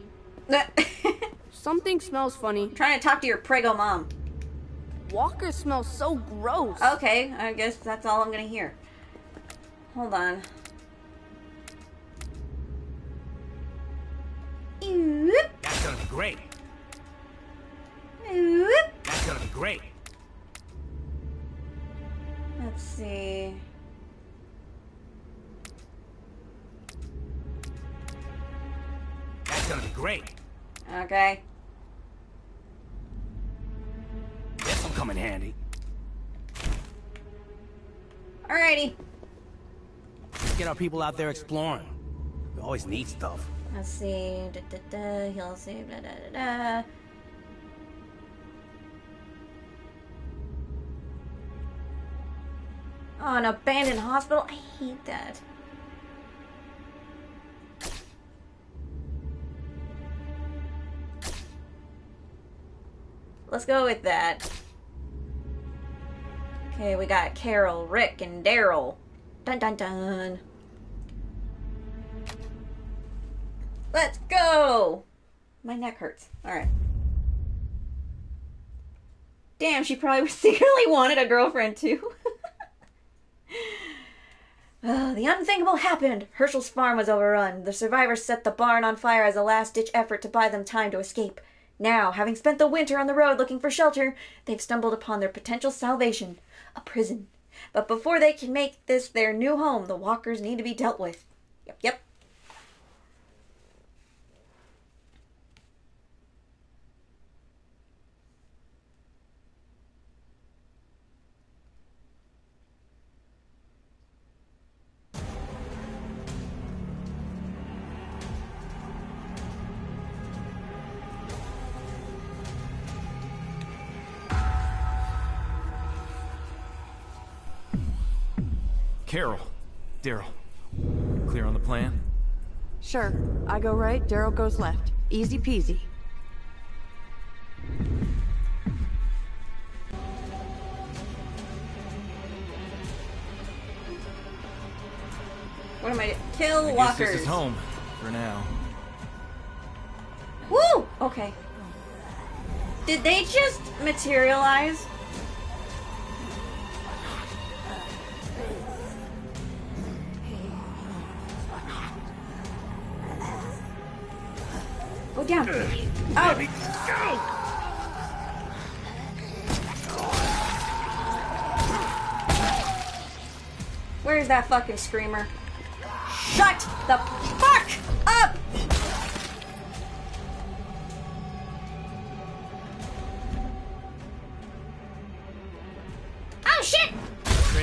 Something smells funny. I'm trying to talk to your prego mom. Walker smells so gross. Okay, I guess that's all I'm gonna hear. Hold on. That's gonna be great. That's gonna be great. Let's see. That's gonna be great. Okay. This'll come in handy. Alrighty. Let's get our people out there exploring. We always need stuff. Let's see. He'll see. Oh, an abandoned hospital? I hate that. Let's go with that. Okay, we got Carol, Rick, and Daryl. Dun dun dun. Let's go! My neck hurts. Alright. Damn, she probably secretly wanted a girlfriend too. The unthinkable happened. Hershel's farm was overrun. The survivors set the barn on fire as a last-ditch effort to buy them time to escape. Now, having spent the winter on the road looking for shelter, they've stumbled upon their potential salvation, a prison. But before they can make this their new home, the walkers need to be dealt with. Yep, yep. Carol, Daryl, clear on the plan? Sure. I go right, Daryl goes left. Easy peasy. What am I? Kill walkers. I guess this is home for now. Woo! Okay. Did they just materialize? Down. Oh. Where's that fucking screamer? Shut the fuck up! Oh shit!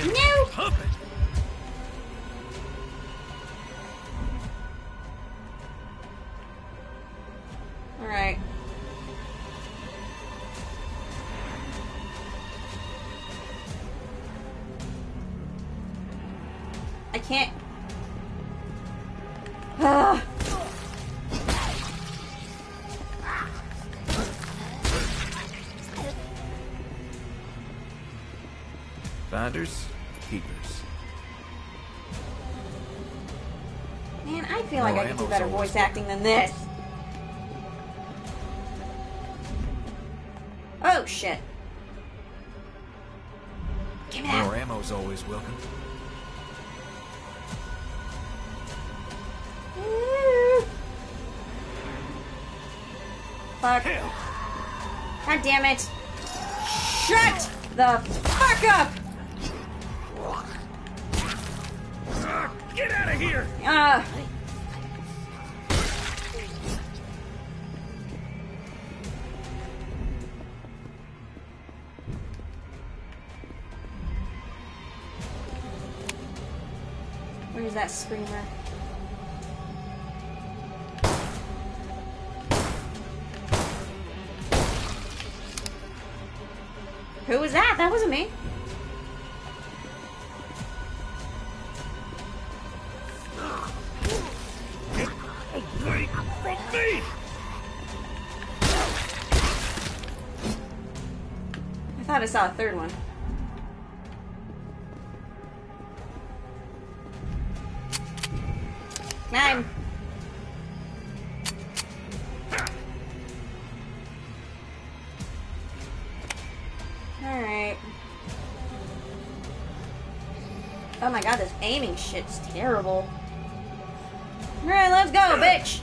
No! Alright. I can't. Finders, keepers. Man, I feel like I could do better voice acting than this. Oh, shit. Give me that. More ammo's always welcome. Ooh. Fuck. God damn it. Shut the fuck up! Get out of here! Where's that screamer? Who was that? That wasn't me. I saw a third one. Nine. All right. Oh my god, this aiming shit's terrible. All right, let's go, bitch.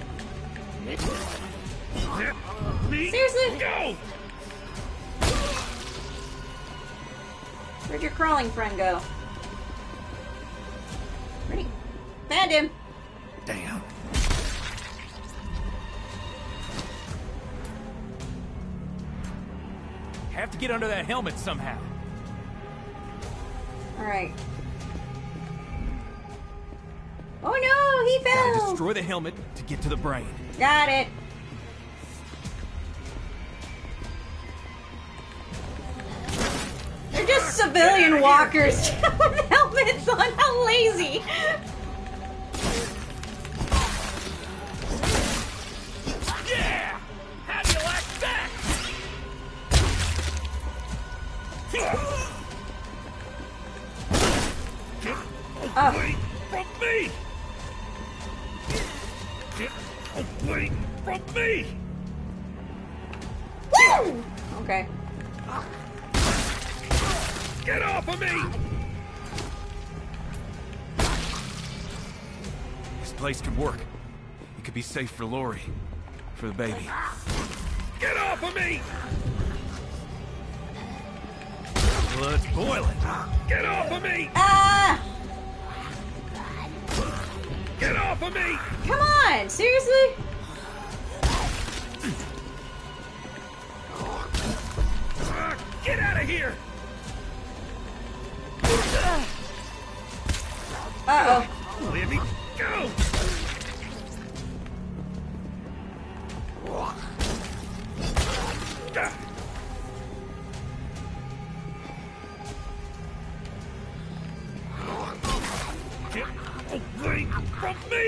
Seriously? Go. Where'd your crawling friend go? Pretty. Found him. Damn. Have to get under that helmet somehow. Alright. Oh no, he fell! Gotta destroy the helmet to get to the brain. Got it. Civilian walkers with helmets on. How lazy! Yeah! How do you like that? Get away from me! Get away from me! Woo! Okay. Get off of me! This place could work. It could be safe for Lori, for the baby. Get off of me! Blood's boiling. Get off of me! Get off of me! Come on, seriously? Get out of here! Uh-oh. Let me go! Get away from me!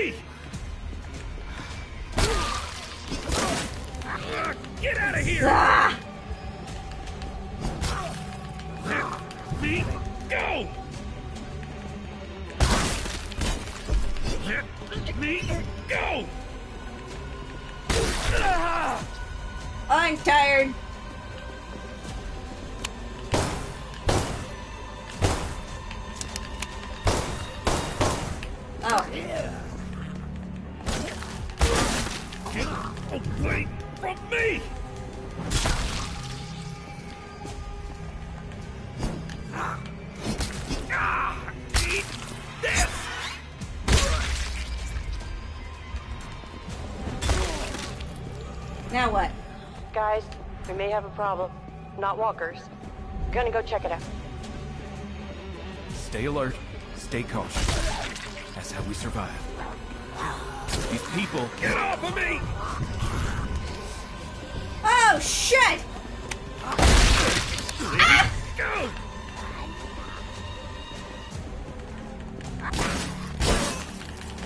Get out of here! Let me go! Let me go! I'm tired. Oh. Get away from me! Now what? Guys, we may have a problem. Not walkers. We're gonna go check it out. Stay alert. Stay cautious. That's how we survive. These people... Get off of me! Oh, shit! Ah! Go!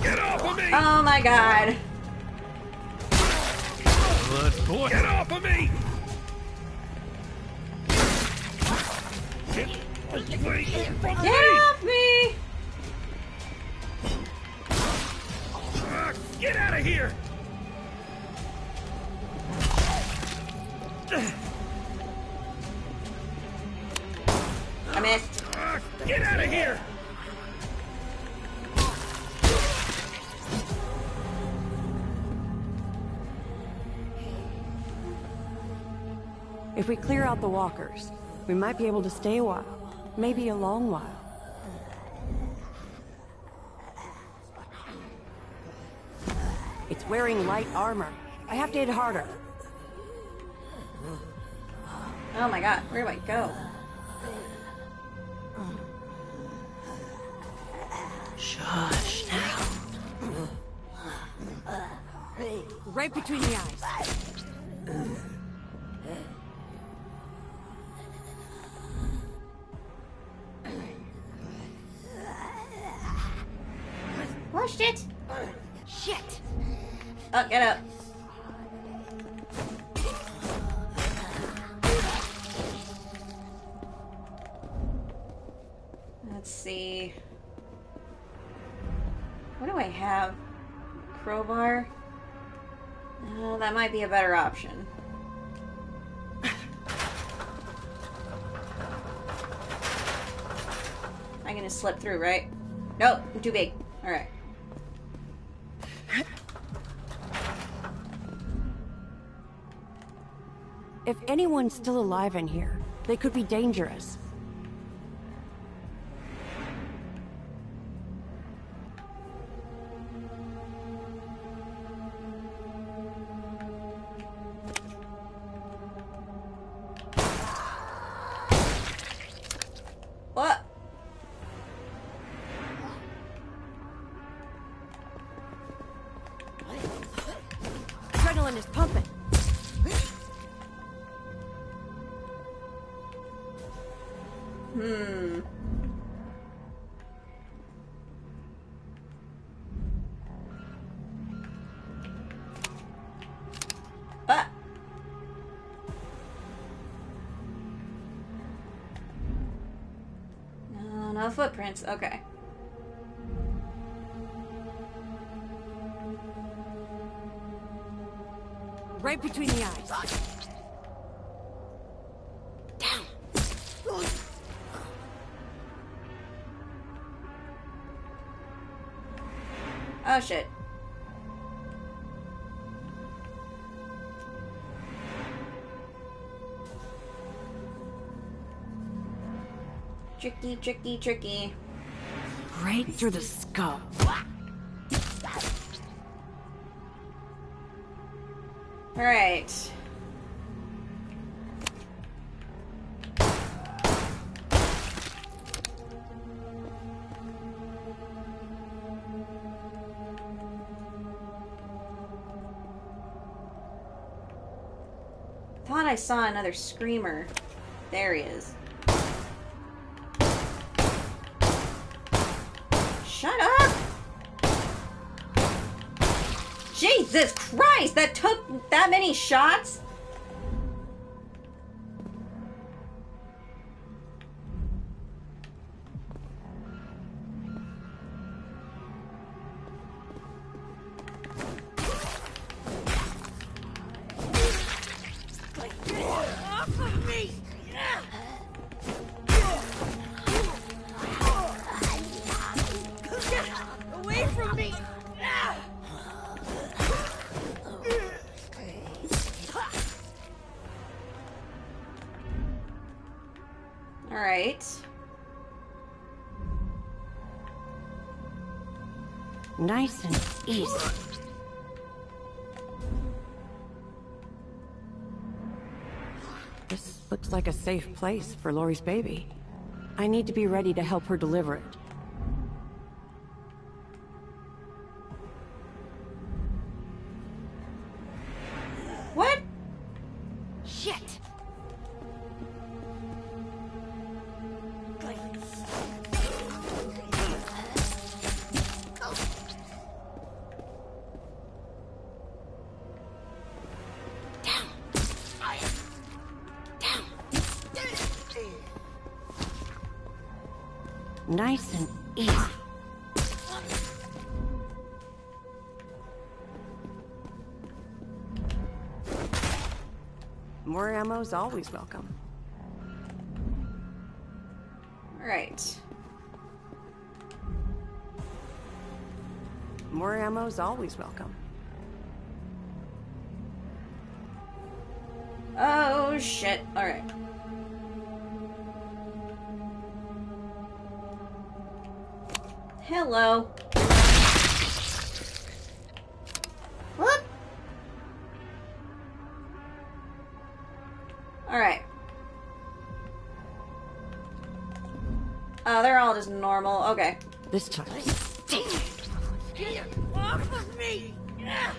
Get off of me! Oh my god. Boy. Get off of me! Get Get off me! Get out of here! I missed. Get out of here! If we clear out the walkers, we might be able to stay a while. Maybe a long while. It's wearing light armor. I have to hit harder. Oh my god, where do I go? Shush now. Right between the eyes. Flushed it. Shit. Oh, get up. Let's see. What do I have? Crowbar? Oh, that might be a better option. I'm gonna slip through, right? Nope, I'm too big. All right. If anyone's still alive in here, they could be dangerous. What? Adrenaline is pumping. Footprints, okay. Right between the eyes. Down. Oh shit. Tricky, tricky, tricky. Right through the skull. All right. Thought I saw another screamer. There he is. Shut up! Jesus Christ! That took that many shots? Nice and easy. This looks like a safe place for Lori's baby. I need to be ready to help her deliver it. What? Shit! nice and easy. More ammo's always welcome. All right. More ammo's always welcome. Oh, shit. All right. Hello. What? All right. Oh, they're all just normal. Okay. This time. Get off of me! Yeah.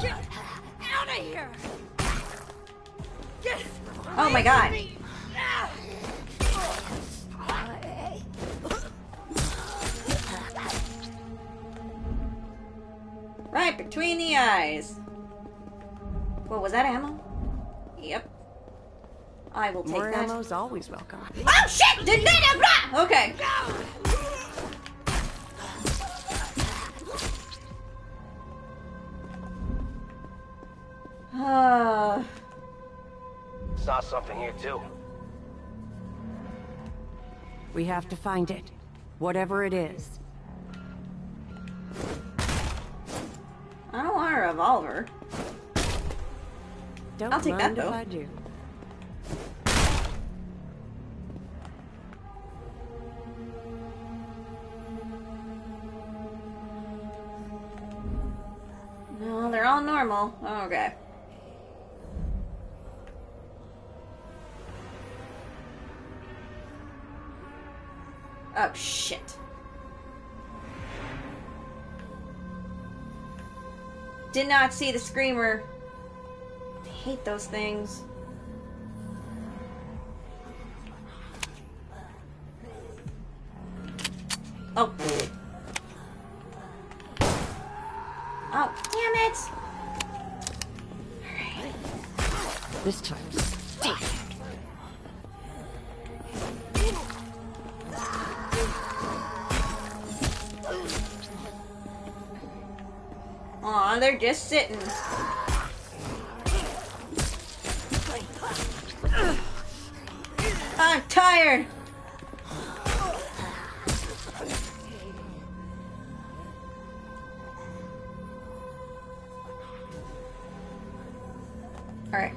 Get out of here! Get oh my god! Right between the eyes. What was that, ammo? Yep. I will take more that. More ammo's always welcome. Oh shit! Okay. Saw something here too. We have to find it, whatever it is. I don't want a revolver. Don't I'll take that though. If I do. No, they're all normal. Okay. Oh, shit. Did not see the screamer. I hate those things. Oh. Oh, damn it. All right. This time. Damn. Aw, they're just sitting. I'm tired. All right.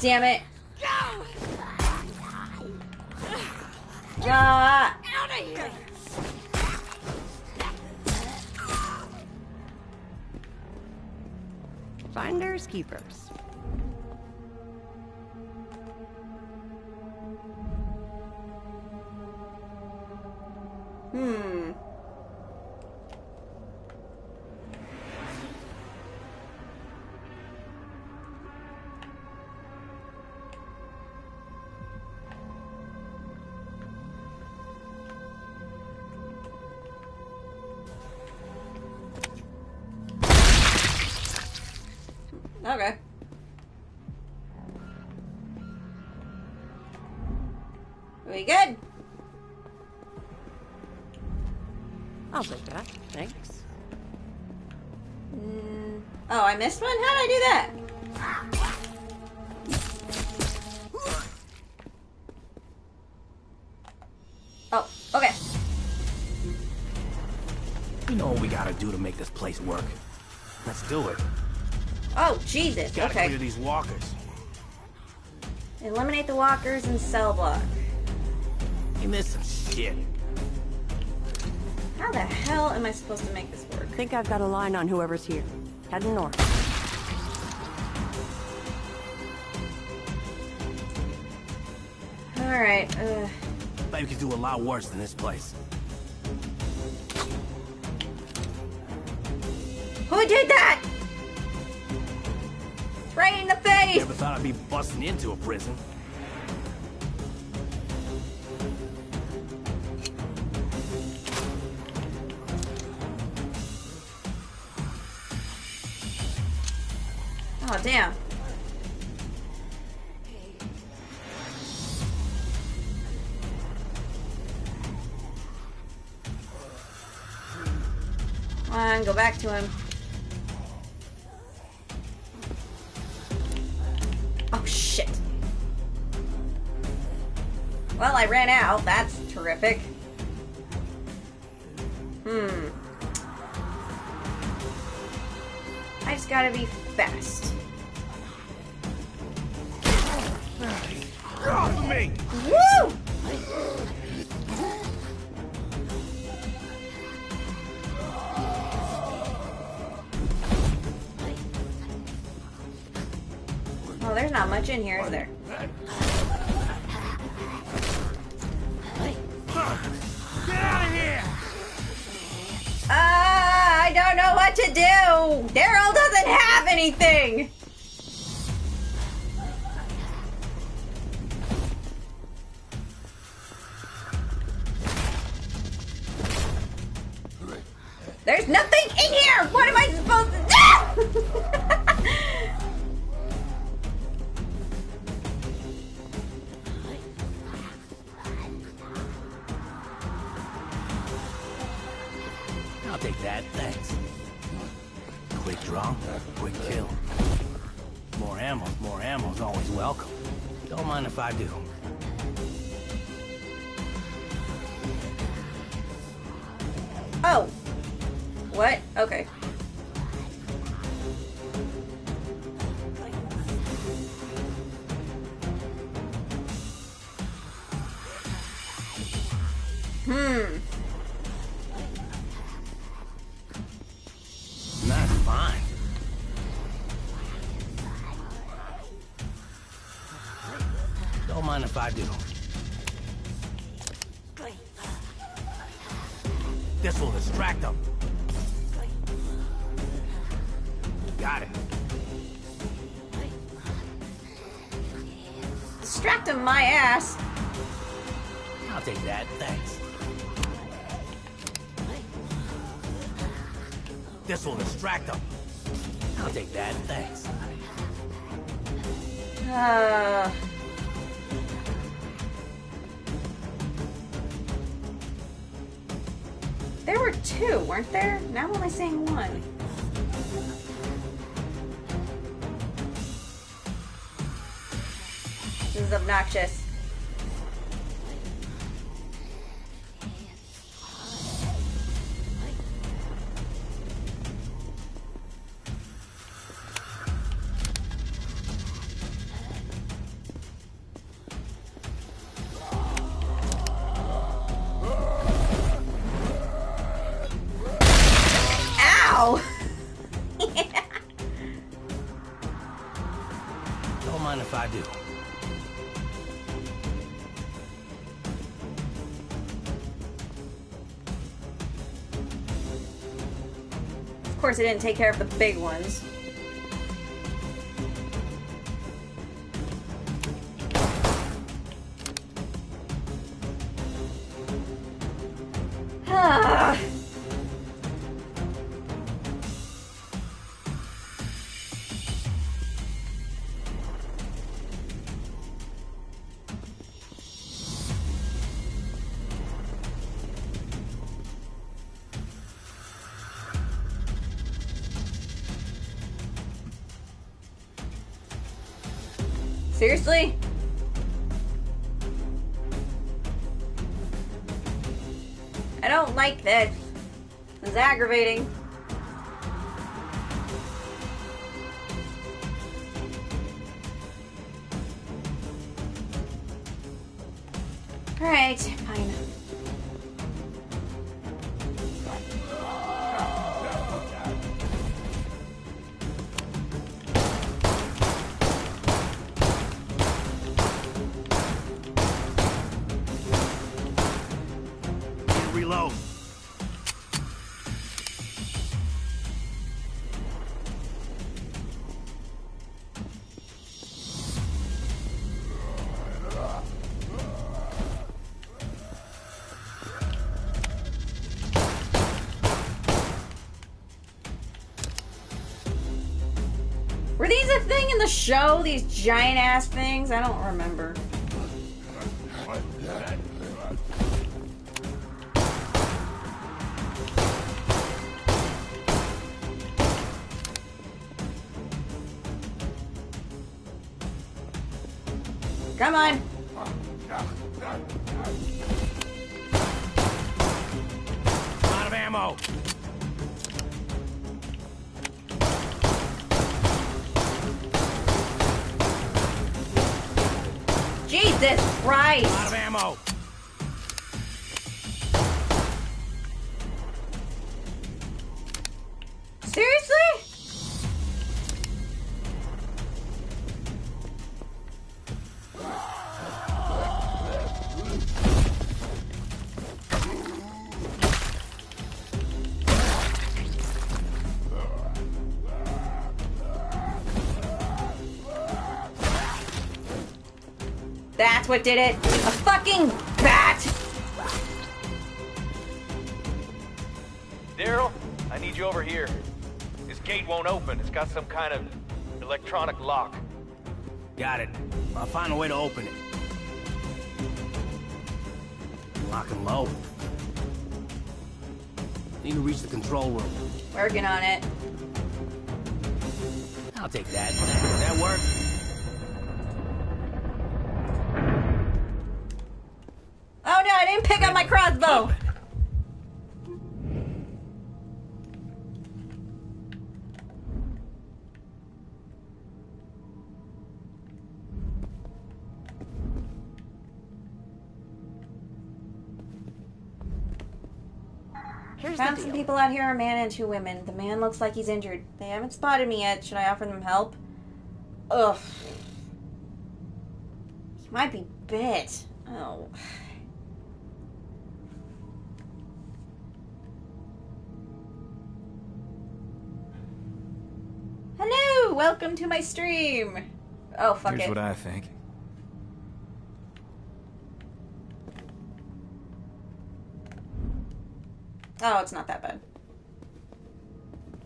Damn it. Finders keepers. Hmm. Okay. We good? I'll take that. Thanks. Mm. Oh, I missed one? How did I do that? Oh, okay. We know what we gotta do to make this place work. Let's do it. Oh, Jesus. Gotta okay. Clear these walkers. Eliminate the walkers and cell block. You missed some shit. How the hell am I supposed to make this work? I think I've got a line on whoever's here. Heading north. Alright, Maybe we could do a lot worse than this place. Who did that? Right in the face! Never thought I'd be busting into a prison. Oh, damn. Come on, go back to him. Oh, shit. Well, I ran out. That's terrific. Hmm. I just gotta be fast. Off me! Woo! Oh, there's not much in here, is there? Get out of here! I don't know what to do! Daryl doesn't have anything! There's nothing in here! What am I supposed to do? I'll take that, thanks. Quick draw, quick kill. More ammo's always welcome. Don't mind if I do. Oh! What? Okay. Not fine. Don't mind if I do. This will distract them. Got it. Distract him, my ass. I'll take that, thanks. This will distract him. I'll take that, thanks. There were two, weren't there? Now I'm only seeing one. This is obnoxious. Ow! Yeah. Don't mind if I do. Of course, I didn't take care of the big ones. Seriously? I don't like this. It's aggravating. Alright, fine. Reload. Were these a thing in the show? These giant ass things? I don't remember. Come on. Out of ammo. Jesus Christ. Out of ammo. Seriously? That's what did it. A fucking bat! Daryl, I need you over here. This gate won't open. It's got some kind of electronic lock. Got it. I'll find a way to open it. Lock and load. Need to reach the control room. Working on it. I'll take that. Does that work? Pick up my crossbow. Found some people out here, a man and two women. The man looks like he's injured. They haven't spotted me yet. Should I offer them help? Ugh. He might be bit. Oh. Hello! Welcome to my stream! Oh, fuck it. Here's what I think. Oh, it's not that bad.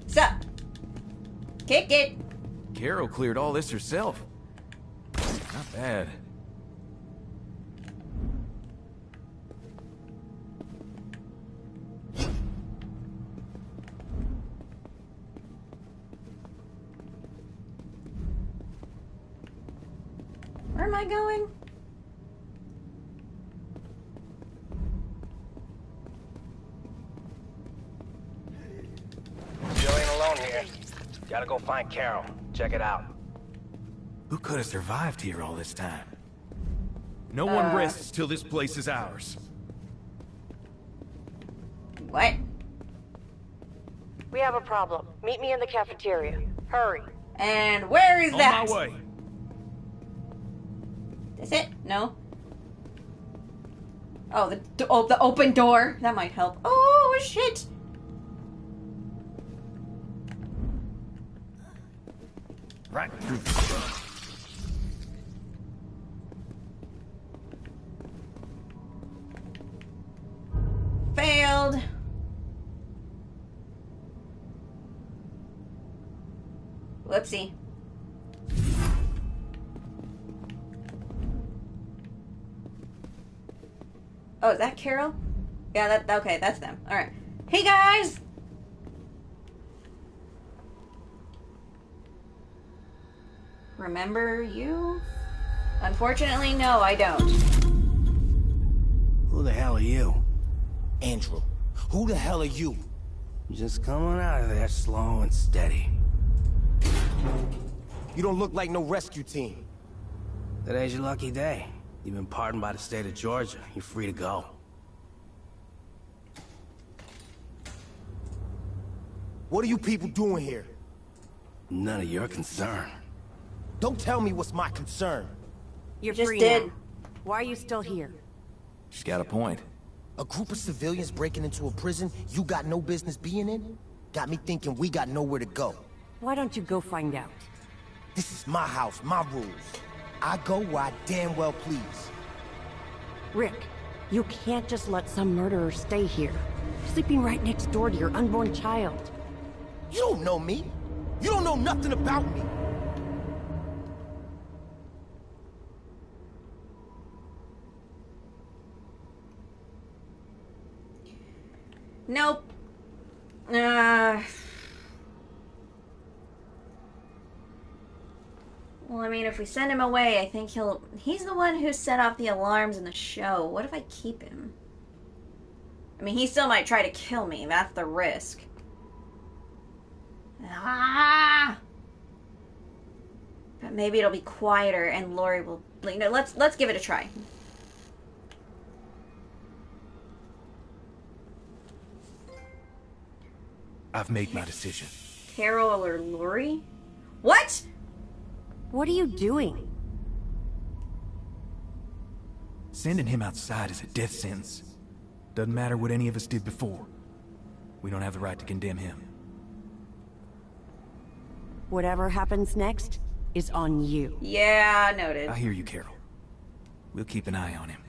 Sup? Kick it! Carol cleared all this herself. Not bad. Where am I going? Jill ain't alone here. Gotta go find Carol. Check it out. Who could have survived here all this time? No one rests till this place is ours. What? We have a problem. Meet me in the cafeteria. Hurry. And where is that? On my way. Is it? No. Oh, the open door. That might help. Oh, shit. Right. Failed. Whoopsie. Oh, is that Carol? Yeah, okay, that's them. Alright. Hey, guys! Remember you? Unfortunately, no, I don't. Who the hell are you? Andrew, who the hell are you? Just come on out of there slow and steady. You don't look like no rescue team. Today's your lucky day. You've been pardoned by the state of Georgia. You're free to go. What are you people doing here? None of your concern. Don't tell me what's my concern. You're just dead. Why are you still here? She's got a point. A group of civilians breaking into a prison you got no business being in? Got me thinking we got nowhere to go. Why don't you go find out? This is my house, my rules. I go where I damn well please. Rick, you can't just let some murderer stay here, sleeping right next door to your unborn child. You don't know me. You don't know nothing about me. Nope. Well, I mean, if we send him away, I think he'll... He's the one who set off the alarms in the show. What if I keep him? I mean, he still might try to kill me. That's the risk. Ah! But maybe it'll be quieter and Lori will... You know, let's give it a try. I've made my decision. Carol or Lori? What? What are you doing? Sending him outside is a death sentence. Doesn't matter what any of us did before. We don't have the right to condemn him. Whatever happens next is on you. Yeah, noted. I hear you, Carol. We'll keep an eye on him.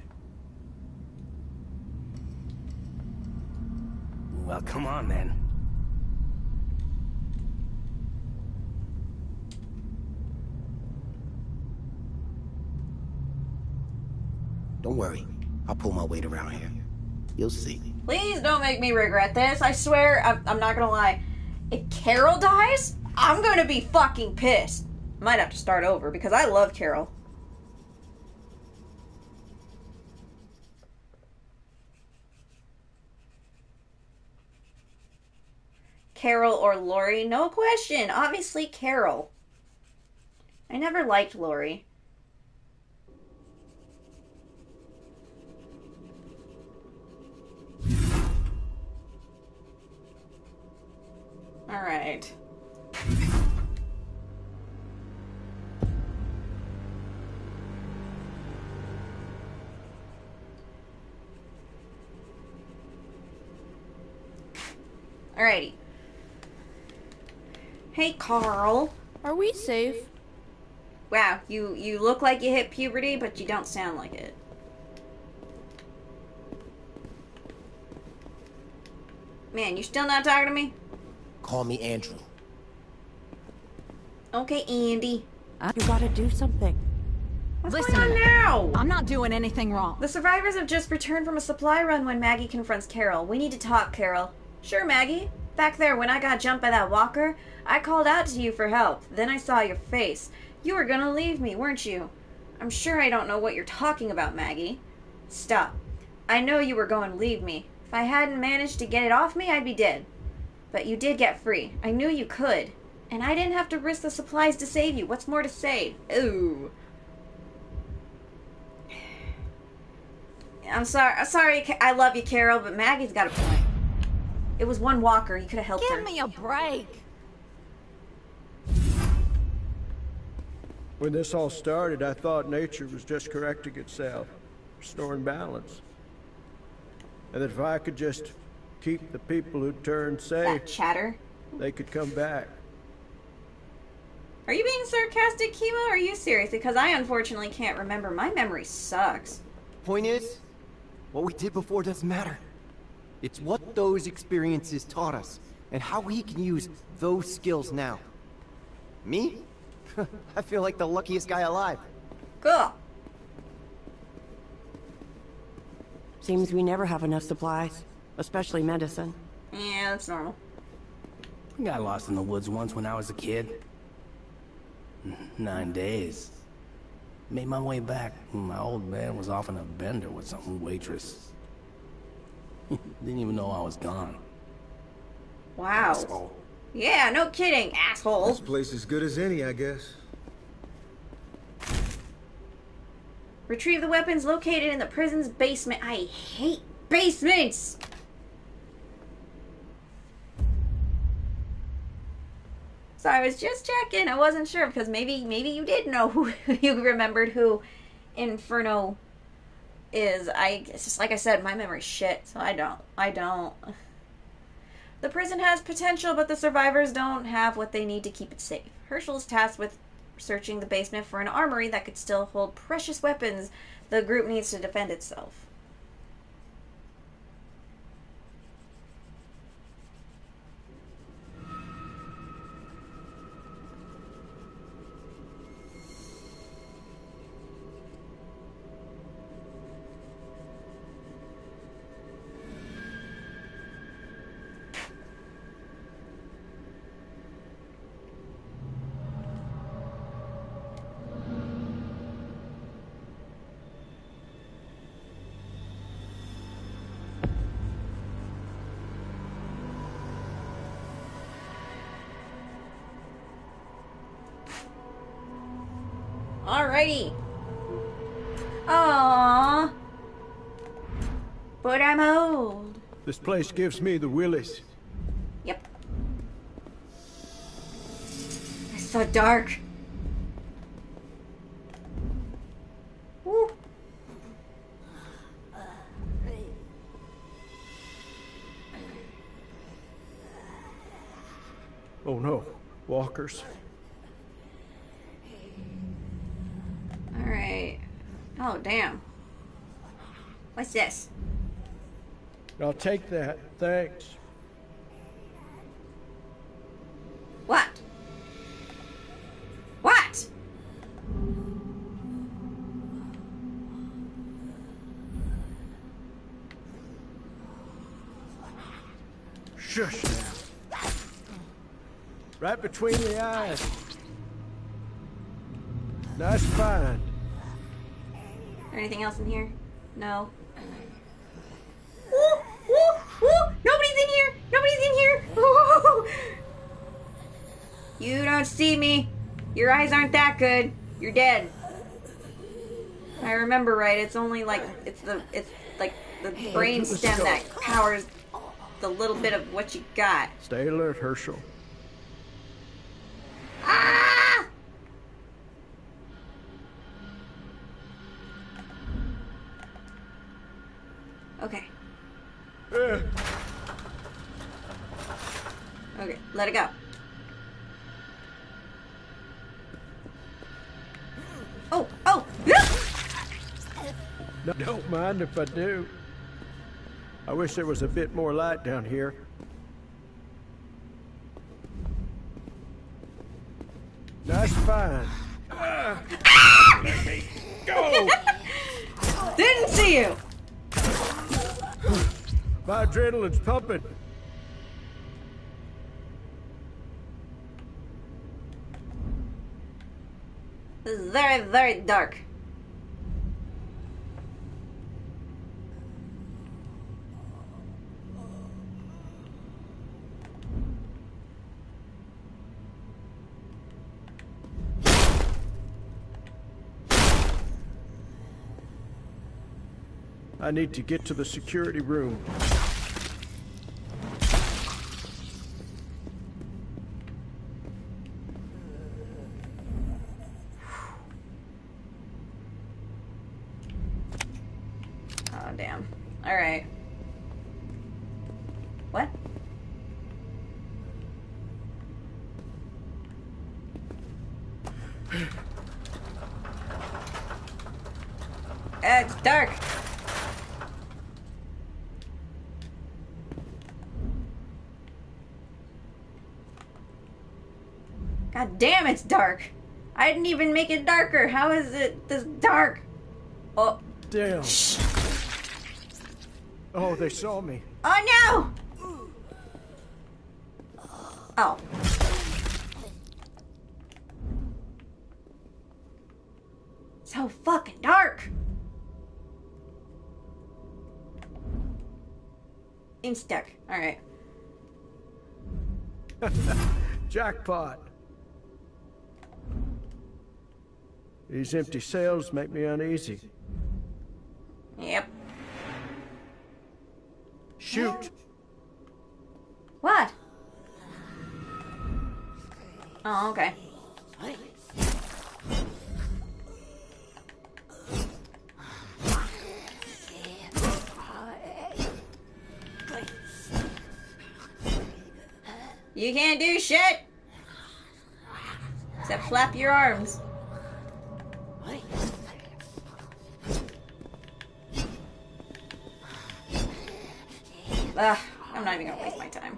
Well, come on, then. Don't worry, I'll pull my weight around here. You'll see. Please don't make me regret this. I swear, I'm not gonna lie. If Carol dies, I'm gonna be fucking pissed. Might have to start over because I love Carol. Carol or Lori? No question. Obviously, Carol. I never liked Lori. All right. Alrighty. Hey, Carl. Are we safe? Wow, you look like you hit puberty, but you don't sound like it. Man, you still not talking to me? Call me Andrew. Okay, Andy. You gotta do something. What's going on now? I'm not doing anything wrong. The survivors have just returned from a supply run when Maggie confronts Carol. We need to talk, Carol. Sure, Maggie. Back there, when I got jumped by that walker, I called out to you for help. Then I saw your face. You were gonna leave me, weren't you? I'm sure I don't know what you're talking about, Maggie. Stop. I know you were going to leave me. If I hadn't managed to get it off me, I'd be dead. But you did get free. I knew you could. And I didn't have to risk the supplies to save you. What's more to say? Ooh. I'm sorry. I love you, Carol, but Maggie's got a point. It was one walker. You could have helped her. Give me a break. When this all started, I thought nature was just correcting itself, restoring balance. And that if I could just keep the people who turned safe. That chatter. They could come back. Are you being sarcastic, Kimo, or are you serious? Because I unfortunately can't remember. My memory sucks. Point is, what we did before doesn't matter. It's what those experiences taught us, and how we can use those skills now. Me? I feel like the luckiest guy alive. Cool. Seems we never have enough supplies. Especially medicine. Yeah, that's normal. I got lost in the woods once when I was a kid. 9 days. Made my way back when my old man was off in a bender with some waitress. Didn't even know I was gone. Wow. Asshole. Yeah, no kidding, asshole. This place is good as any, I guess. Retrieve the weapons located in the prison's basement. I hate basements! So I was just checking. I wasn't sure because maybe you did know who you remembered who Inferno is. It's just like I said, my memory's shit, so I don't. The prison has potential, but the survivors don't have what they need to keep it safe. Hershel is tasked with searching the basement for an armory that could still hold precious weapons. The group needs to defend itself. Alrighty. Aww. But I'm old. This place gives me the willies. Yep. It's so dark. Woo. Oh no, walkers. Oh, damn. What's this? I'll take that. Thanks. What? What? Shush now. Right between the eyes. Nice find. Anything else in here? No. Ooh, ooh, ooh. Nobody's in here! Nobody's in here! Ooh. You don't see me. Your eyes aren't that good. You're dead. If I remember right, it's only like it's like the brain stem that powers the little bit of what you got. Stay alert, Hershel. Okay, let it go. Oh, oh! No, don't mind if I do. I wish there was a bit more light down here. Nice find. Let me go! Didn't see you! My adrenaline's pumping. This is very, very dark. I need to get to the security room. It's dark. God damn, it's dark. I didn't even make it darker. How is it this dark? Oh. Damn. Shh. Oh, they saw me. Oh no! Oh. So Ink stuck. All right. Jackpot. These empty cells make me uneasy. Yep. Shoot. What? Oh, okay. You can't do shit! Except flap your arms. Ugh, I'm not even gonna waste my time.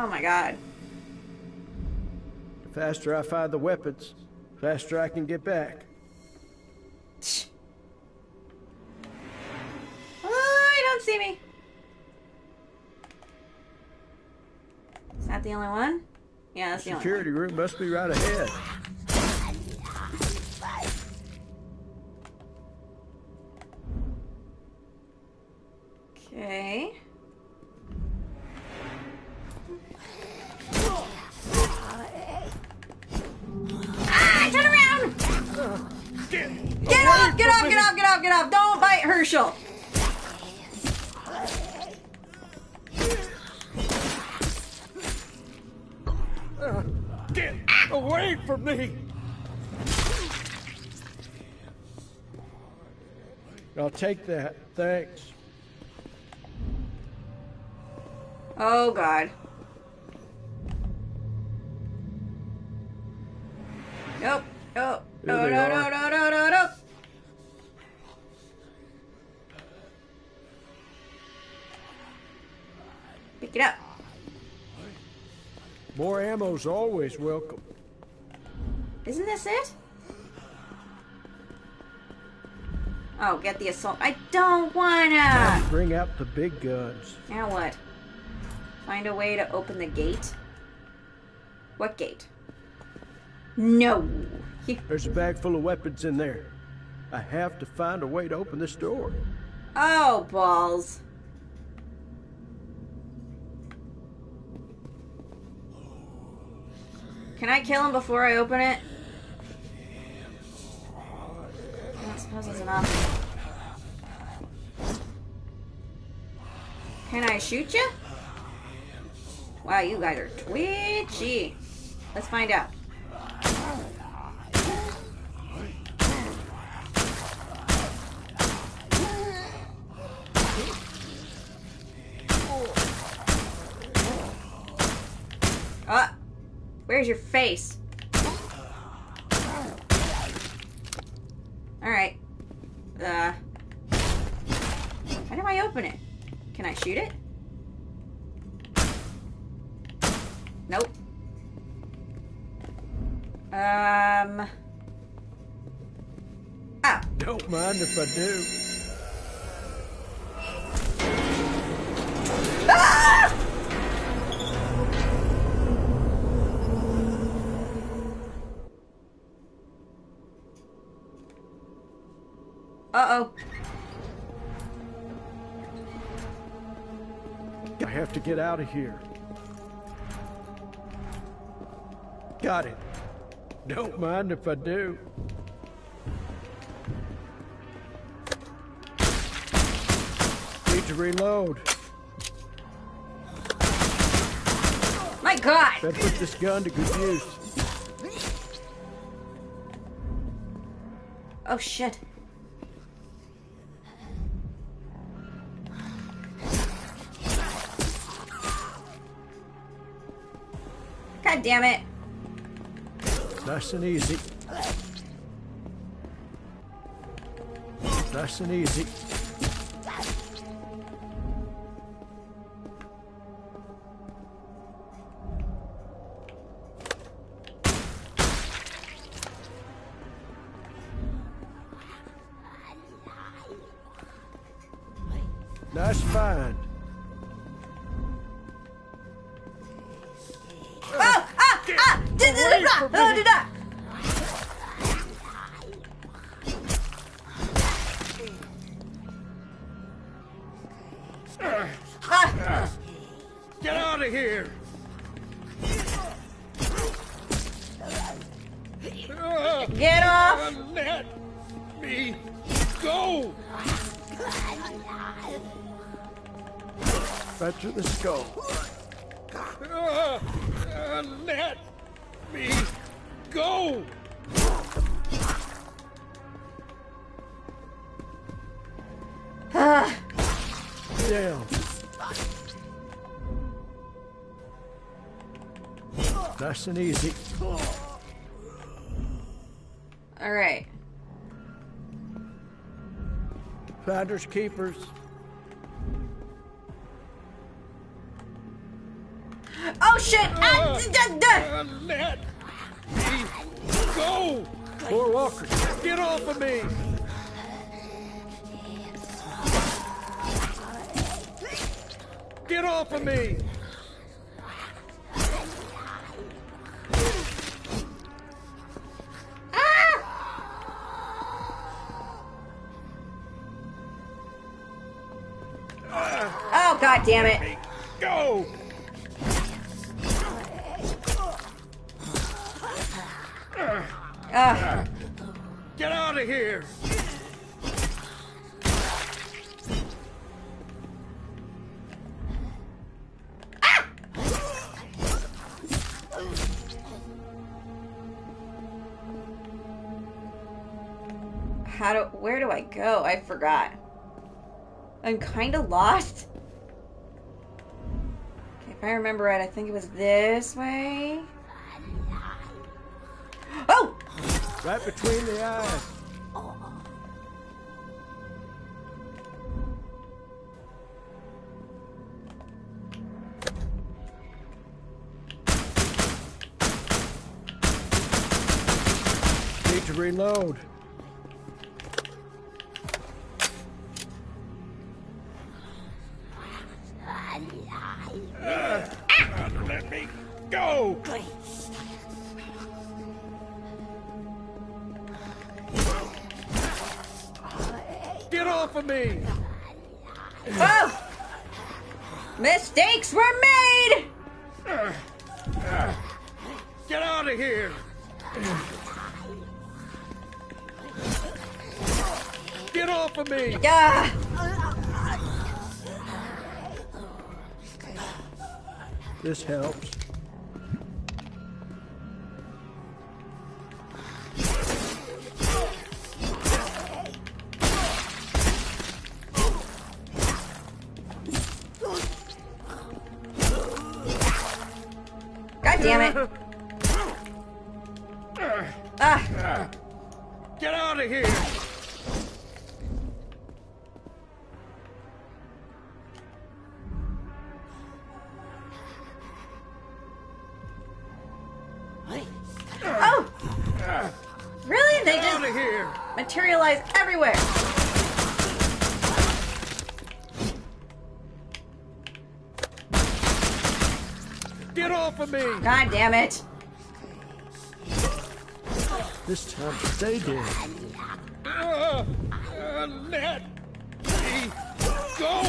Oh my god. The faster I find the weapons, the faster I can get back. Oh, you don't see me. Is that the only one? Yeah, that's the only one. Security room must be right ahead. Okay. Get off! Don't bite Hershel! Get away from me! I'll take that. Thanks. Oh, God. Nope. Nope. No, no, no, no, no, no, no. Pick it up. More ammo's always welcome. Isn't this it? Oh, get the assault. I don't wanna! Bring out the big guns. Now what? Find a way to open the gate? What gate? No! There's a bag full of weapons in there. I have to find a way to open this door. Oh, balls. Can I kill him before I open it? I don't suppose that's an option. Can I shoot you? Wow, you guys are twitchy. Let's find out. Ah. Where's your face? Alright. How do I open it? Can I shoot it? Nope. Ah. Don't mind if I do. Ah! Uh-oh. I have to get out of here. Got it. Don't mind if I do. Need to reload. My God! Better put this gun to good use. Oh, shit. God damn it. Nice and easy. Nice and easy. That's fine. Oh! Ah! Ah! Did I? Get out of here! Get off! Let me go! Back to the skull. Let me go! Damn. Nice and easy. All right. Finders keepers. Oh shit! Let me go! Poor Walker, get off of me! Get off of me! Oh, God damn it. Let me go! Get out of here! Where do I go? I forgot. I'm kind of lost. Okay, if I remember right, I think it was this way. Oh! Right between the eyes. Need to reload. Let me go! Get off of me! Oh! Mistakes were made! Get out of here! Get off of me! This helps. God damn it. Get out of here. Materialize everywhere. Get off of me! God damn it! This time they did. Let me go!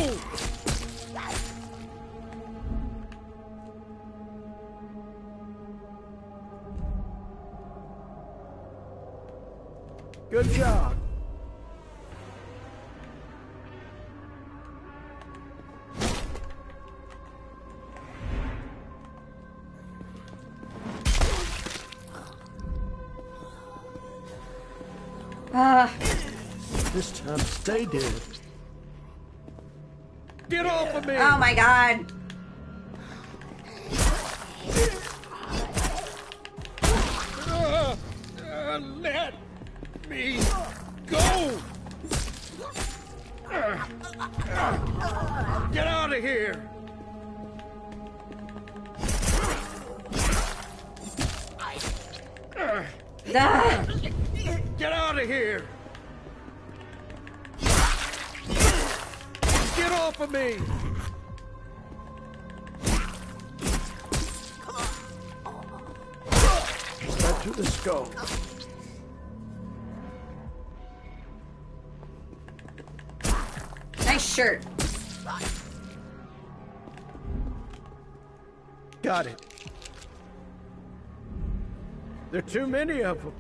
Good job. This time stay dead. Get off of me. Oh my God. Let me go! Get out of here! Get out of here! Get off! off of me! Right to the skull. Nice shirt. Got it. There are too many of them.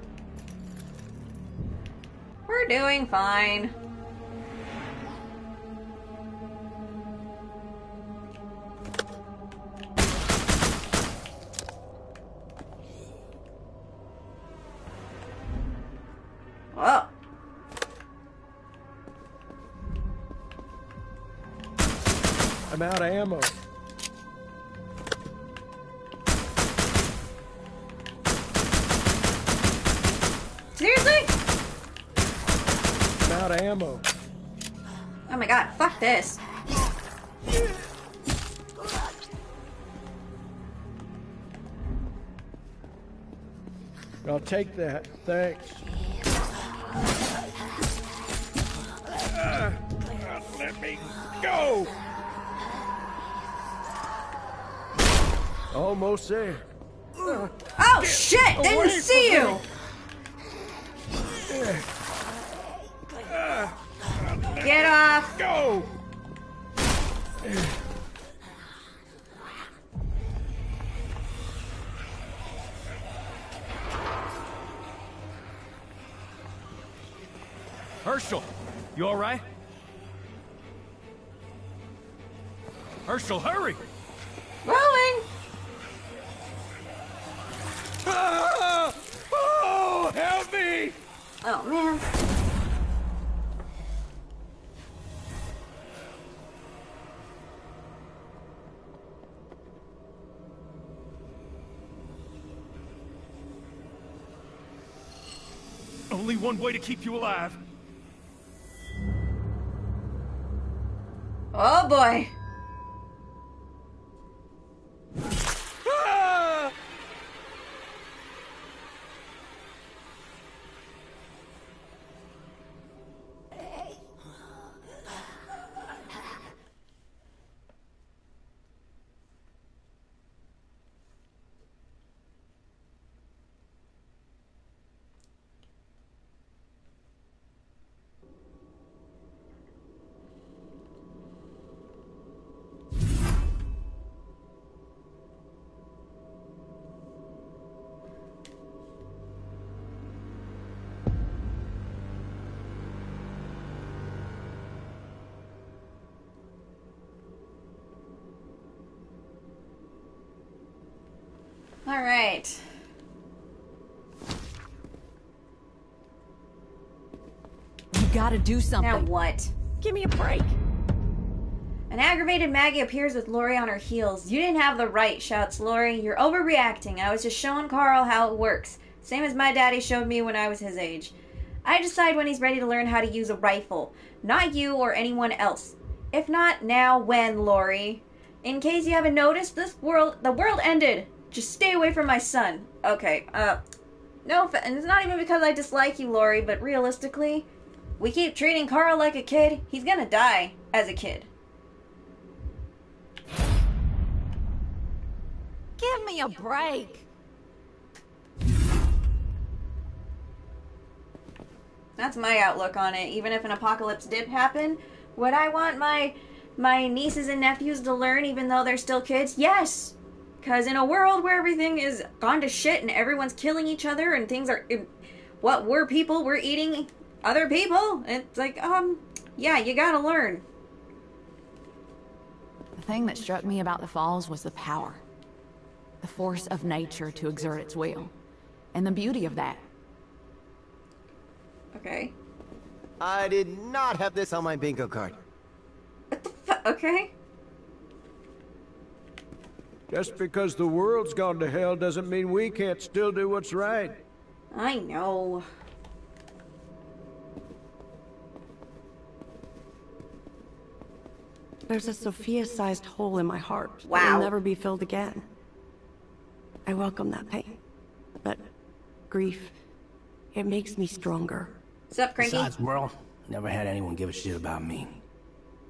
We're doing fine. Whoa. I'm out of ammo. Seriously? I'm out of ammo. Oh my god, fuck this. I'll take that, thanks. God, let me go! Almost there. Oh shit! Didn't see you! Get off! Go! Hershel, you all right? Hershel, hurry! Rolling! Ah! Oh, help me! Oh, man. Only one way to keep you alive. Oh, boy. All right. You gotta do something. Now what? Give me a break. An aggravated Maggie appears with Lori on her heels. You didn't have the right, shouts Lori. You're overreacting. I was just showing Carl how it works. Same as my daddy showed me when I was his age. I decide when he's ready to learn how to use a rifle. Not you or anyone else. If not, now when, Lori? In case you haven't noticed, the world ended. Just stay away from my son. Okay, no offense. And it's not even because I dislike you, Lori, but realistically, we keep treating Carl like a kid. He's gonna die as a kid. Give me a break. That's my outlook on it. Even if an apocalypse did happen, would I want my nieces and nephews to learn even though they're still kids? Yes! Because in a world where everything is gone to shit and everyone's killing each other and things are... What were people? We're eating other people? It's like, yeah, you gotta learn. The thing that struck me about the falls was the power. The force of nature to exert its will. And the beauty of that. Okay. I did not have this on my bingo card. What the fuck? Okay. Just because the world's gone to hell doesn't mean we can't still do what's right. I know. There's a Sophia-sized hole in my heart. Wow. That will never be filled again. I welcome that pain. But grief, it makes me stronger. What's up, Cranky? Besides, world, never had anyone give a shit about me.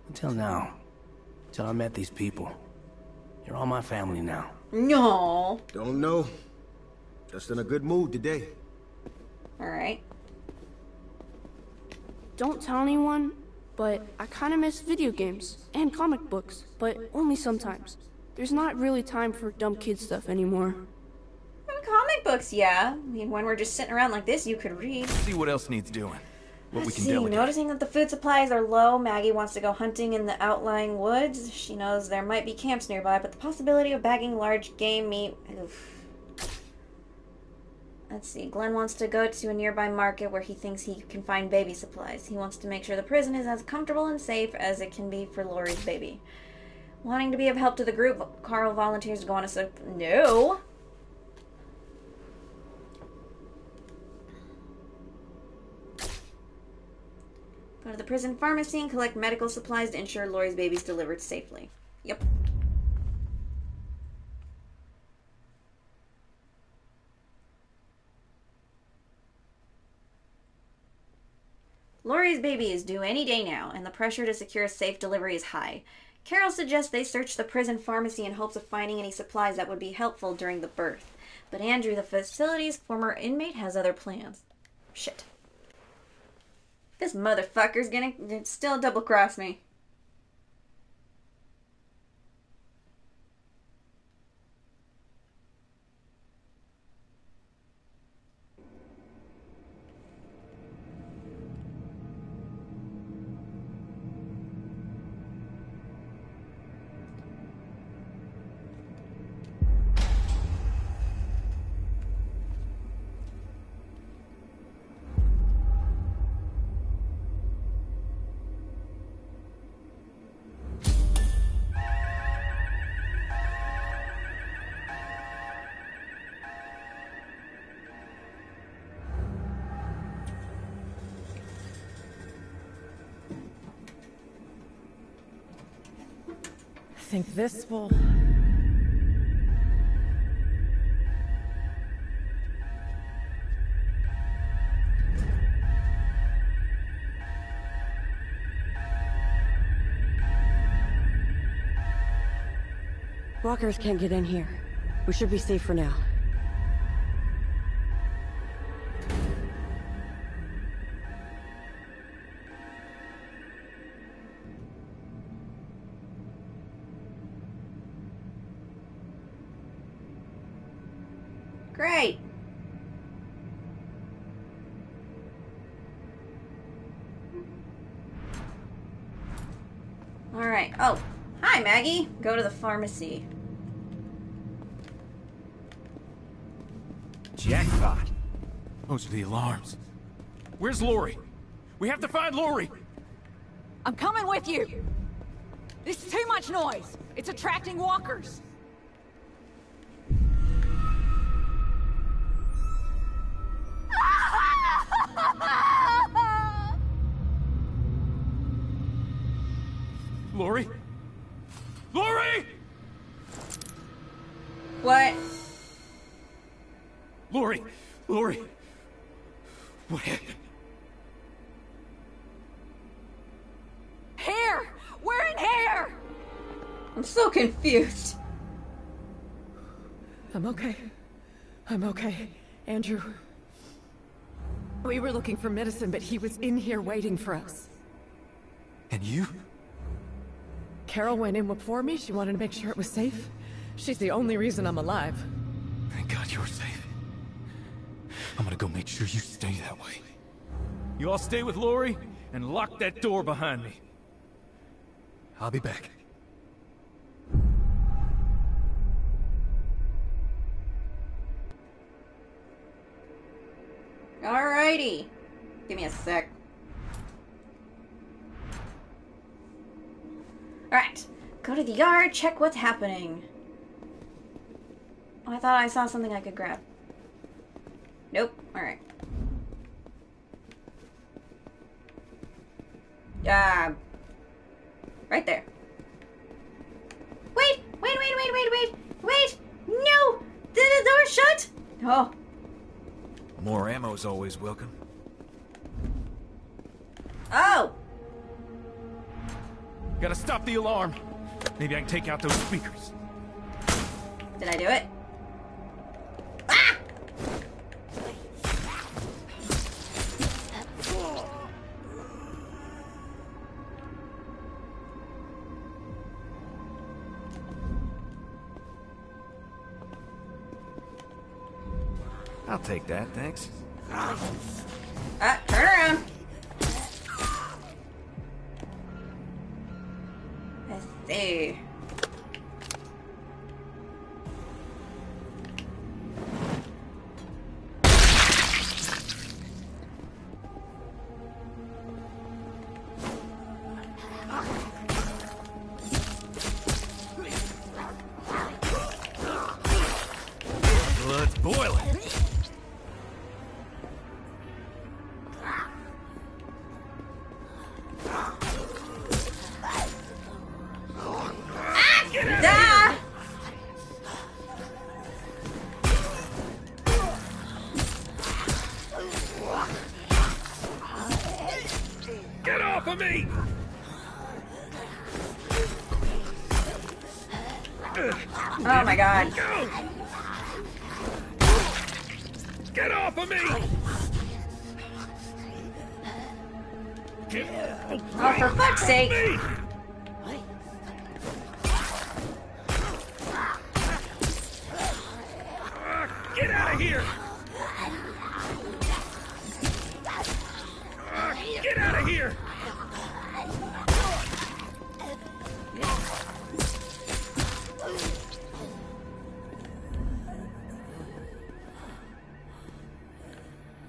Until now. till I met these people. You're all my family now. No. Don't know. Just in a good mood today. Alright. Don't tell anyone, but I kind of miss video games and comic books, but only sometimes. There's not really time for dumb kid stuff anymore. Comic books, yeah. I mean, when we're just sitting around like this, you could read. See what else needs doing. What we can do. Noticing that the food supplies are low, Maggie wants to go hunting in the outlying woods. She knows there might be camps nearby, but the possibility of bagging large game meat. Oof. Let's see. Glenn wants to go to a nearby market where he thinks he can find baby supplies. He wants to make sure the prison is as comfortable and safe as it can be for Lori's baby. Wanting to be of help to the group, Carl volunteers to go on a no. Go to the prison pharmacy and collect medical supplies to ensure Lori's baby's delivered safely. Yep. Lori's baby is due any day now, and the pressure to secure a safe delivery is high. Carol suggests they search the prison pharmacy in hopes of finding any supplies that would be helpful during the birth. But Andrew, the facility's former inmate, has other plans. Shit. This motherfucker's gonna still double-cross me. I think this will... Walkers can't get in here. We should be safe for now. Go to the pharmacy. Jackpot. Those are the alarms. Where's Lori? We have to find Lori. I'm coming with you. This is too much noise. It's attracting walkers. Lori? Lori! What? Lori! Lori! What happened? Hair! We're in hair! I'm so confused. I'm okay. I'm okay. Andrew. We were looking for medicine, but he was in here waiting for us. And you? Carol went in before me. She wanted to make sure it was safe. She's the only reason I'm alive. Thank God you're safe. I'm gonna go make sure you stay that way. You all stay with Lori and lock that door behind me. I'll be back. Alrighty. Give me a sec. Alright, go to the yard, check what's happening. Oh, I thought I saw something I could grab. Nope, alright. Right there. Wait, wait, wait, wait, wait, wait, wait! No! Did the door shut? Oh. More ammo's always welcome. Oh! Gotta stop the alarm. Maybe I can take out those speakers. Did I do it? Ah! I'll take that, thanks. Turn around. Let's see. Blood's boiling.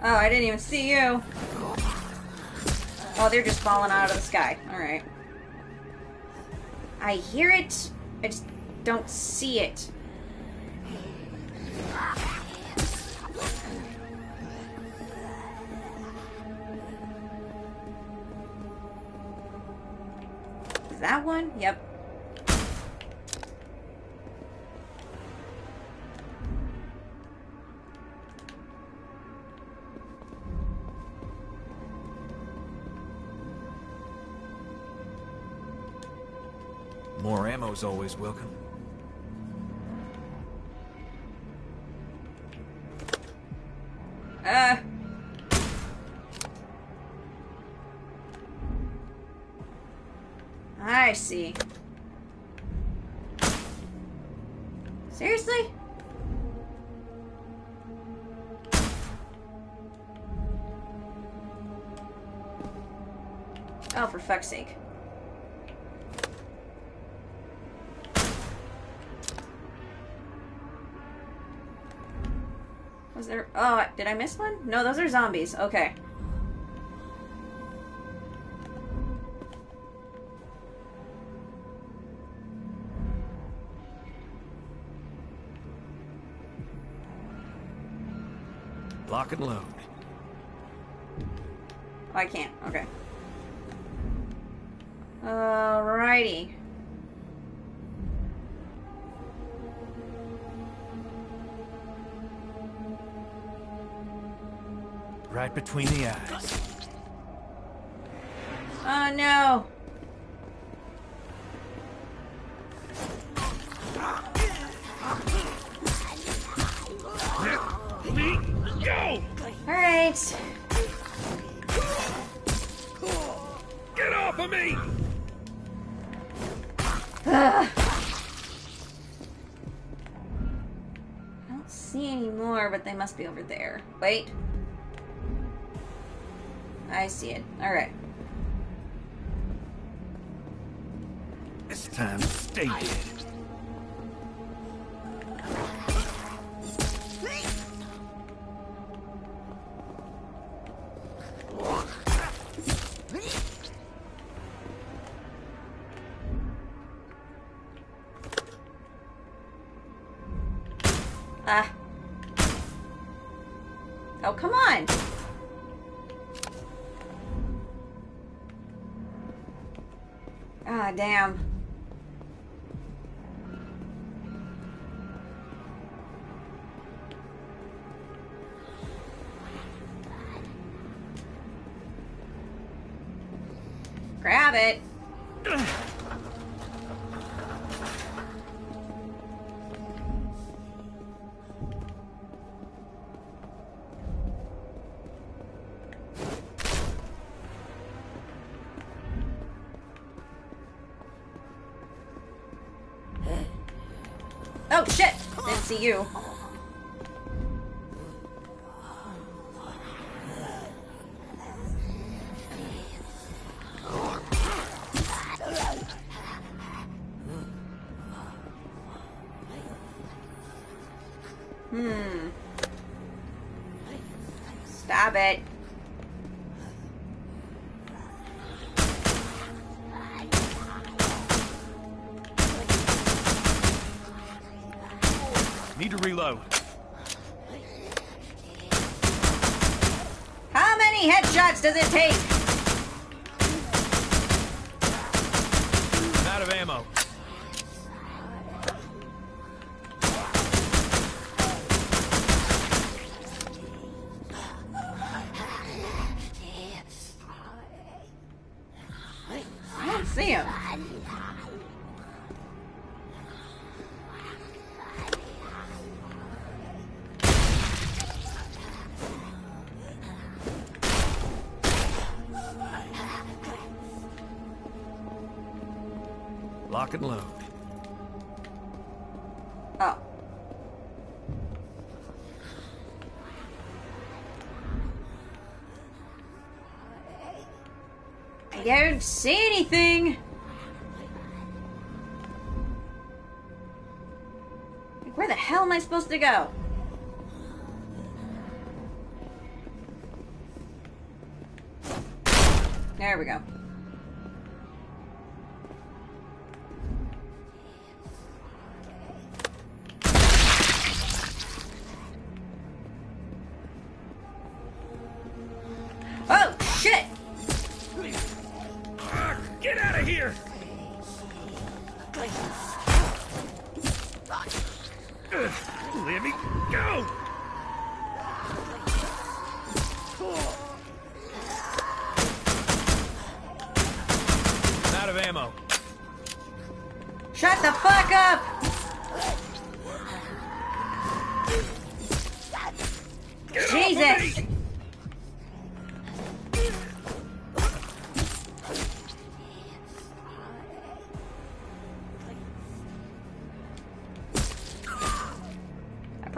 Oh, I didn't even see you. Oh, they're just falling out of the sky. Alright. I hear it. I just don't see it. Is that one? Yep. More ammo's always welcome. I see. Seriously? Oh, for fuck's sake. Oh, did I miss one? No, those are zombies. Okay. Lock and load. Oh, I can't. Okay. Alrighty. Right between the eyes. Oh no! Let me go! Alright. Get off of me! I don't see any more, but they must be over there. Wait. I see it. All right. This time, stay dead. Ah. Oh, come on. Ah, damn. Grab it. Oh shit! Didn't see you. Stop it. Need to reload. How many headshots does it take? I'm out of ammo. Lock and load. Oh. I don't see anything. Like, where the hell am I supposed to go? There we go.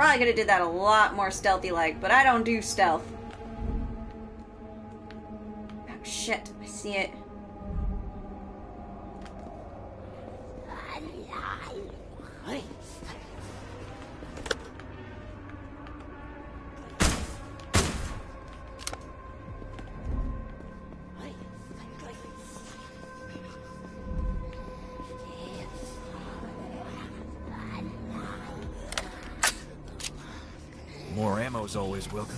I could have did that a lot more stealthy-like, but I don't do stealth. Oh shit, I see it. Always welcome.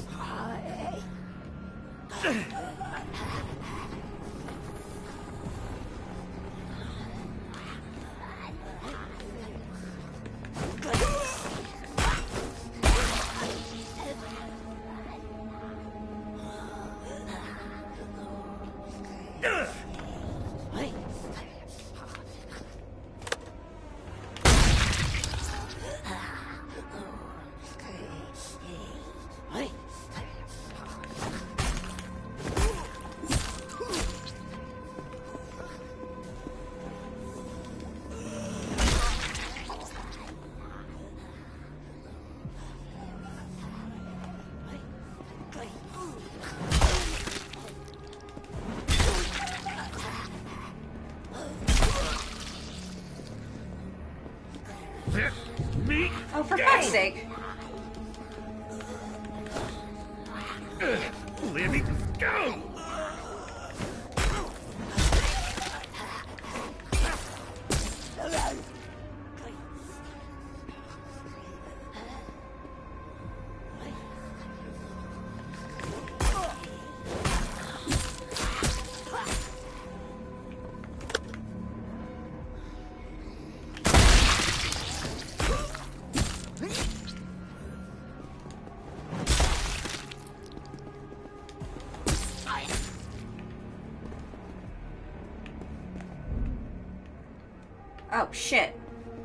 Oh, shit.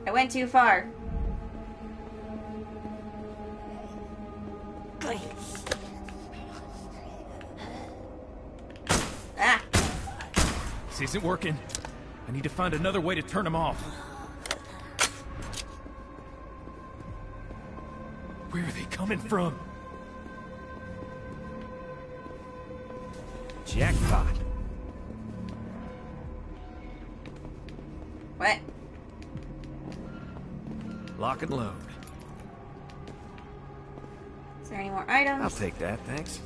I went too far. Ah. This isn't working. I need to find another way to turn them off. Where are they coming from? Jackpot. What? Lock and load. Is there any more items? I'll take that, thanks.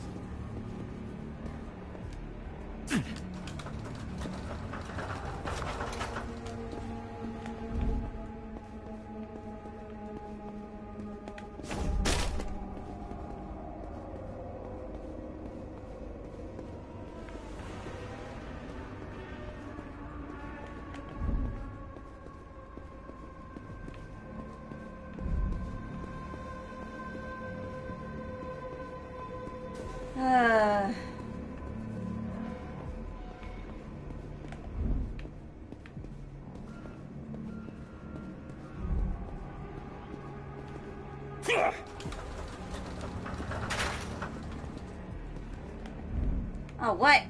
Oh, what?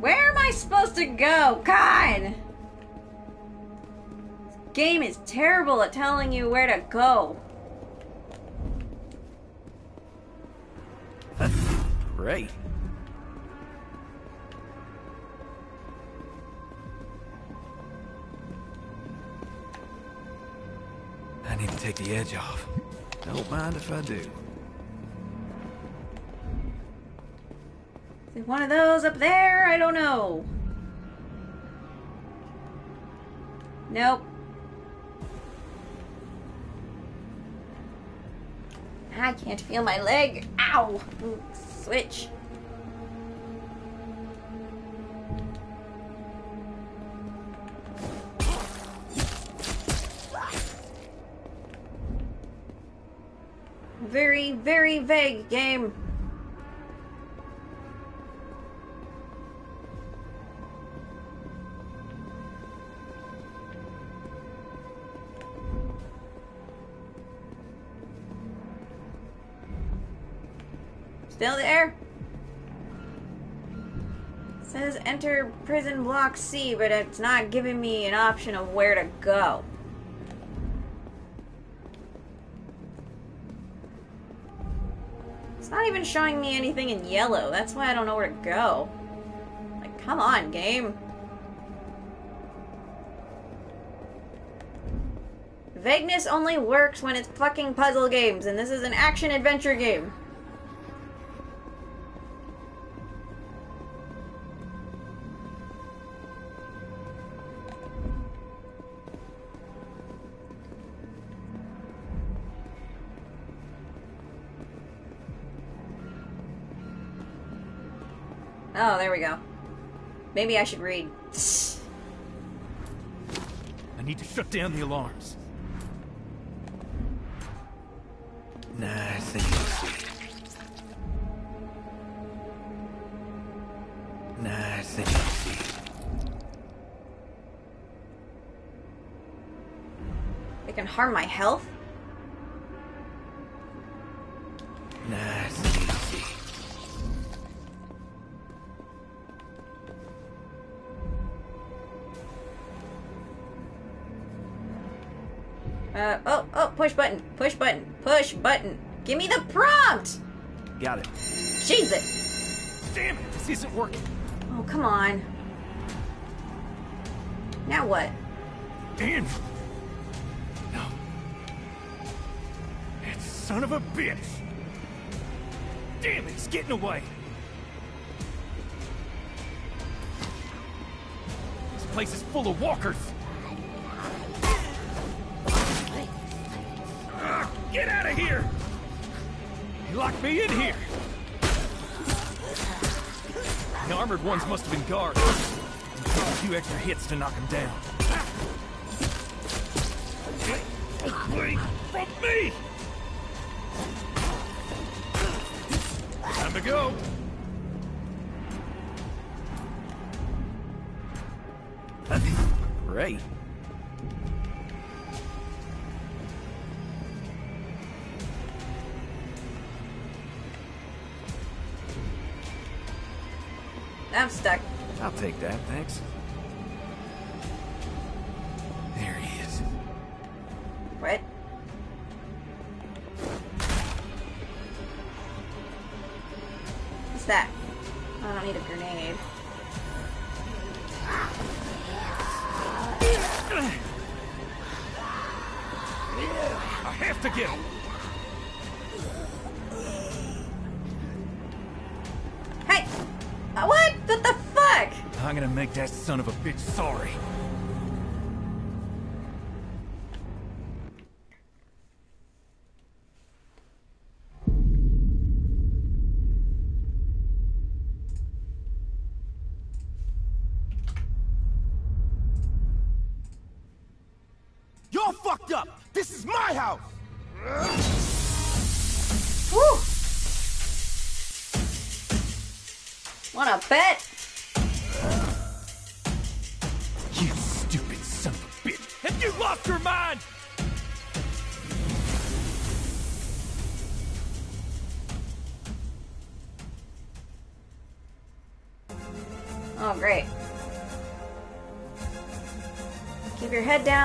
Where am I supposed to go? God! This game is terrible at telling you where to go. Great. I need to take the edge off. Don't mind if I do. Is one of those up there? I don't know. Nope. I can't feel my leg. Ow! Switch. Very, very vague game. Still there? It says enter prison block C, but it's not giving me an option of where to go. It's not even showing me anything in yellow. That's why I don't know where to go. Like, come on, game. Vagueness only works when it's fucking puzzle games, and this is an action-adventure game. Oh, there we go. Maybe I should read. I need to shut down the alarms. Nah, I think. Nah, I think. They can harm my health? Nah, I think. Oh, push button, push button, push button. Give me the prompt! Got it. Jesus! Damn it, this isn't working. Oh, come on. Now what? Damn! No. That son of a bitch! Damn it, it's getting away! This place is full of walkers! Get out of here! You locked me in here! The armored ones must have been guards. A few extra hits to knock them down. Get away from me! Time to go! Great. I'm stuck. I'll take that, thanks. There he is. What? don't need a grenade. I have to get him. Hey! What? What the fuck? I'm gonna make that son of a bitch sorry.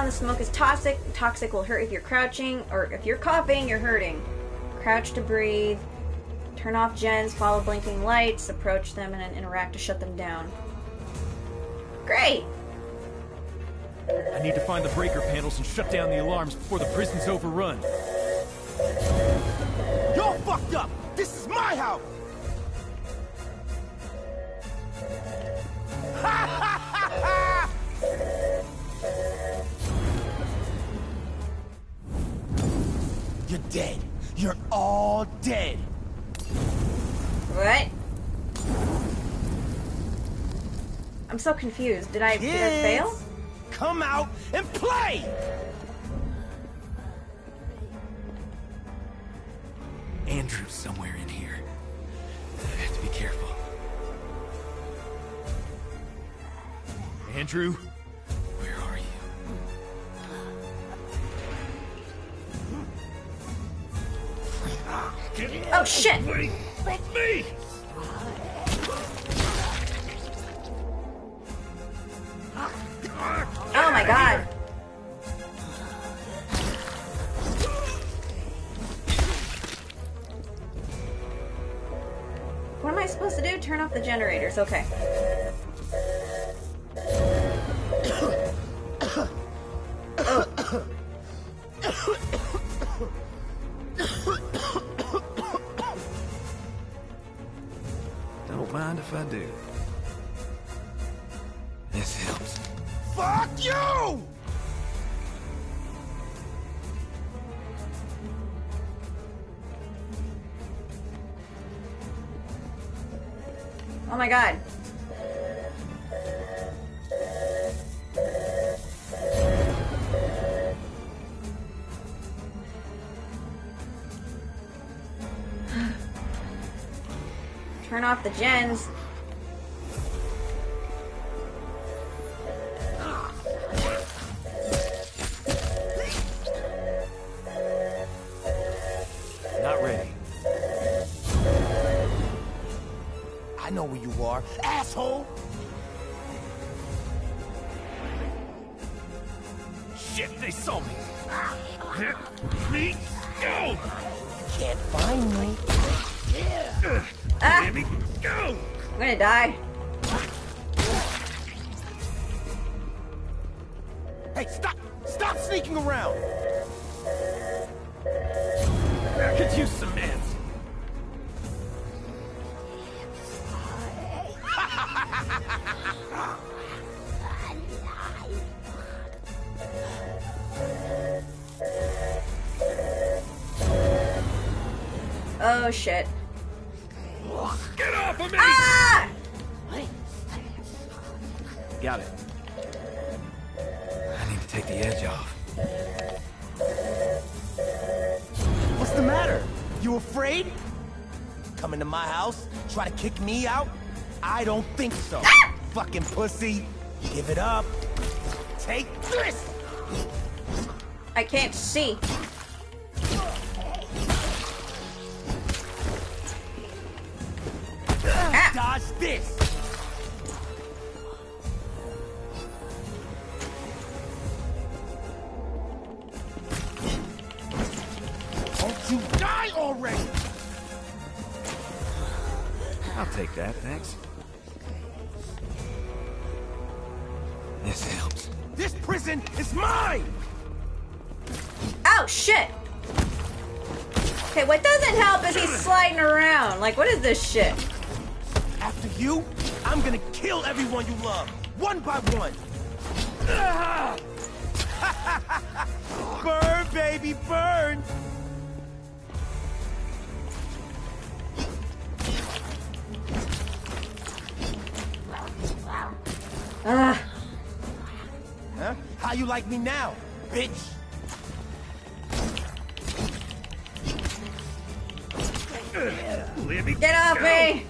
The smoke is toxic. Toxic will hurt if you're crouching, or if you're coughing, you're hurting. Crouch to breathe. Turn off gens, follow blinking lights, approach them, and then interact to shut them down. Great! I need to find the breaker panels and shut down the alarms before the prison's overrun. You're fucked up! This is my house! Dead. You're all dead. What? I'm so confused. Did I fail? Come out and play! Andrew's somewhere in here. I have to be careful. Andrew? Oh shit! From me! Oh my god! What am I supposed to do? Turn off the generators. Okay. If I do, this helps. Fuck you! Oh my god. Turn off the gens. Oh shit. Get off of me! Ah! Got it. I need to take the edge off. What's the matter? You afraid? Come into my house? Try to kick me out? I don't think so. Ah! Fucking pussy. Give it up. Take this! I can't see. This! Don't you die already! I'll take that, thanks. This helps. This prison is mine! Oh, shit! Okay, what doesn't help is he's sliding around. Like, what is this shit? After you, I'm gonna kill everyone you love, one by one. Burn, baby, burn! Huh? How you like me now, bitch? Get off me!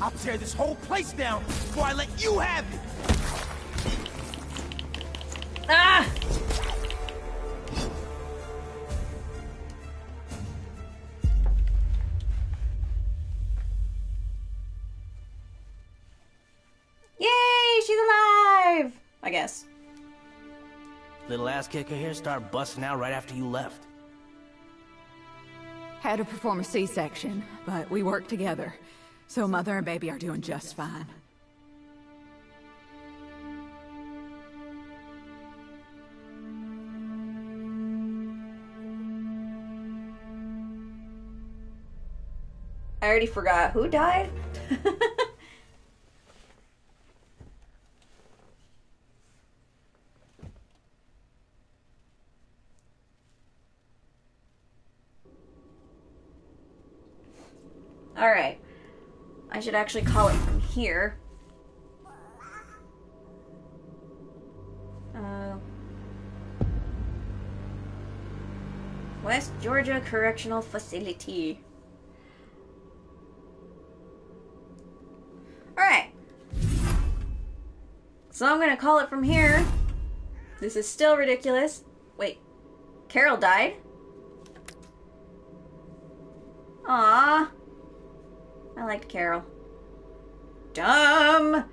I'll tear this whole place down before I let you have it! Ah! Yay! She's alive! I guess. Little ass kicker here started busting out right after you left. Had to perform a C-section, but we worked together, so mother and baby are doing just fine. I already forgot who died. Alright. I should actually call it from here. West Georgia Correctional Facility. Alright. So I'm gonna call it from here. This is still ridiculous. Wait. Carol died? Aww. I liked Carol. Dumb!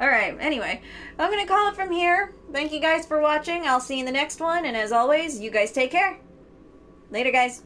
Alright, anyway, I'm gonna call it from here. Thank you guys for watching. I'll see you in the next one, and as always, you guys take care. Later, guys.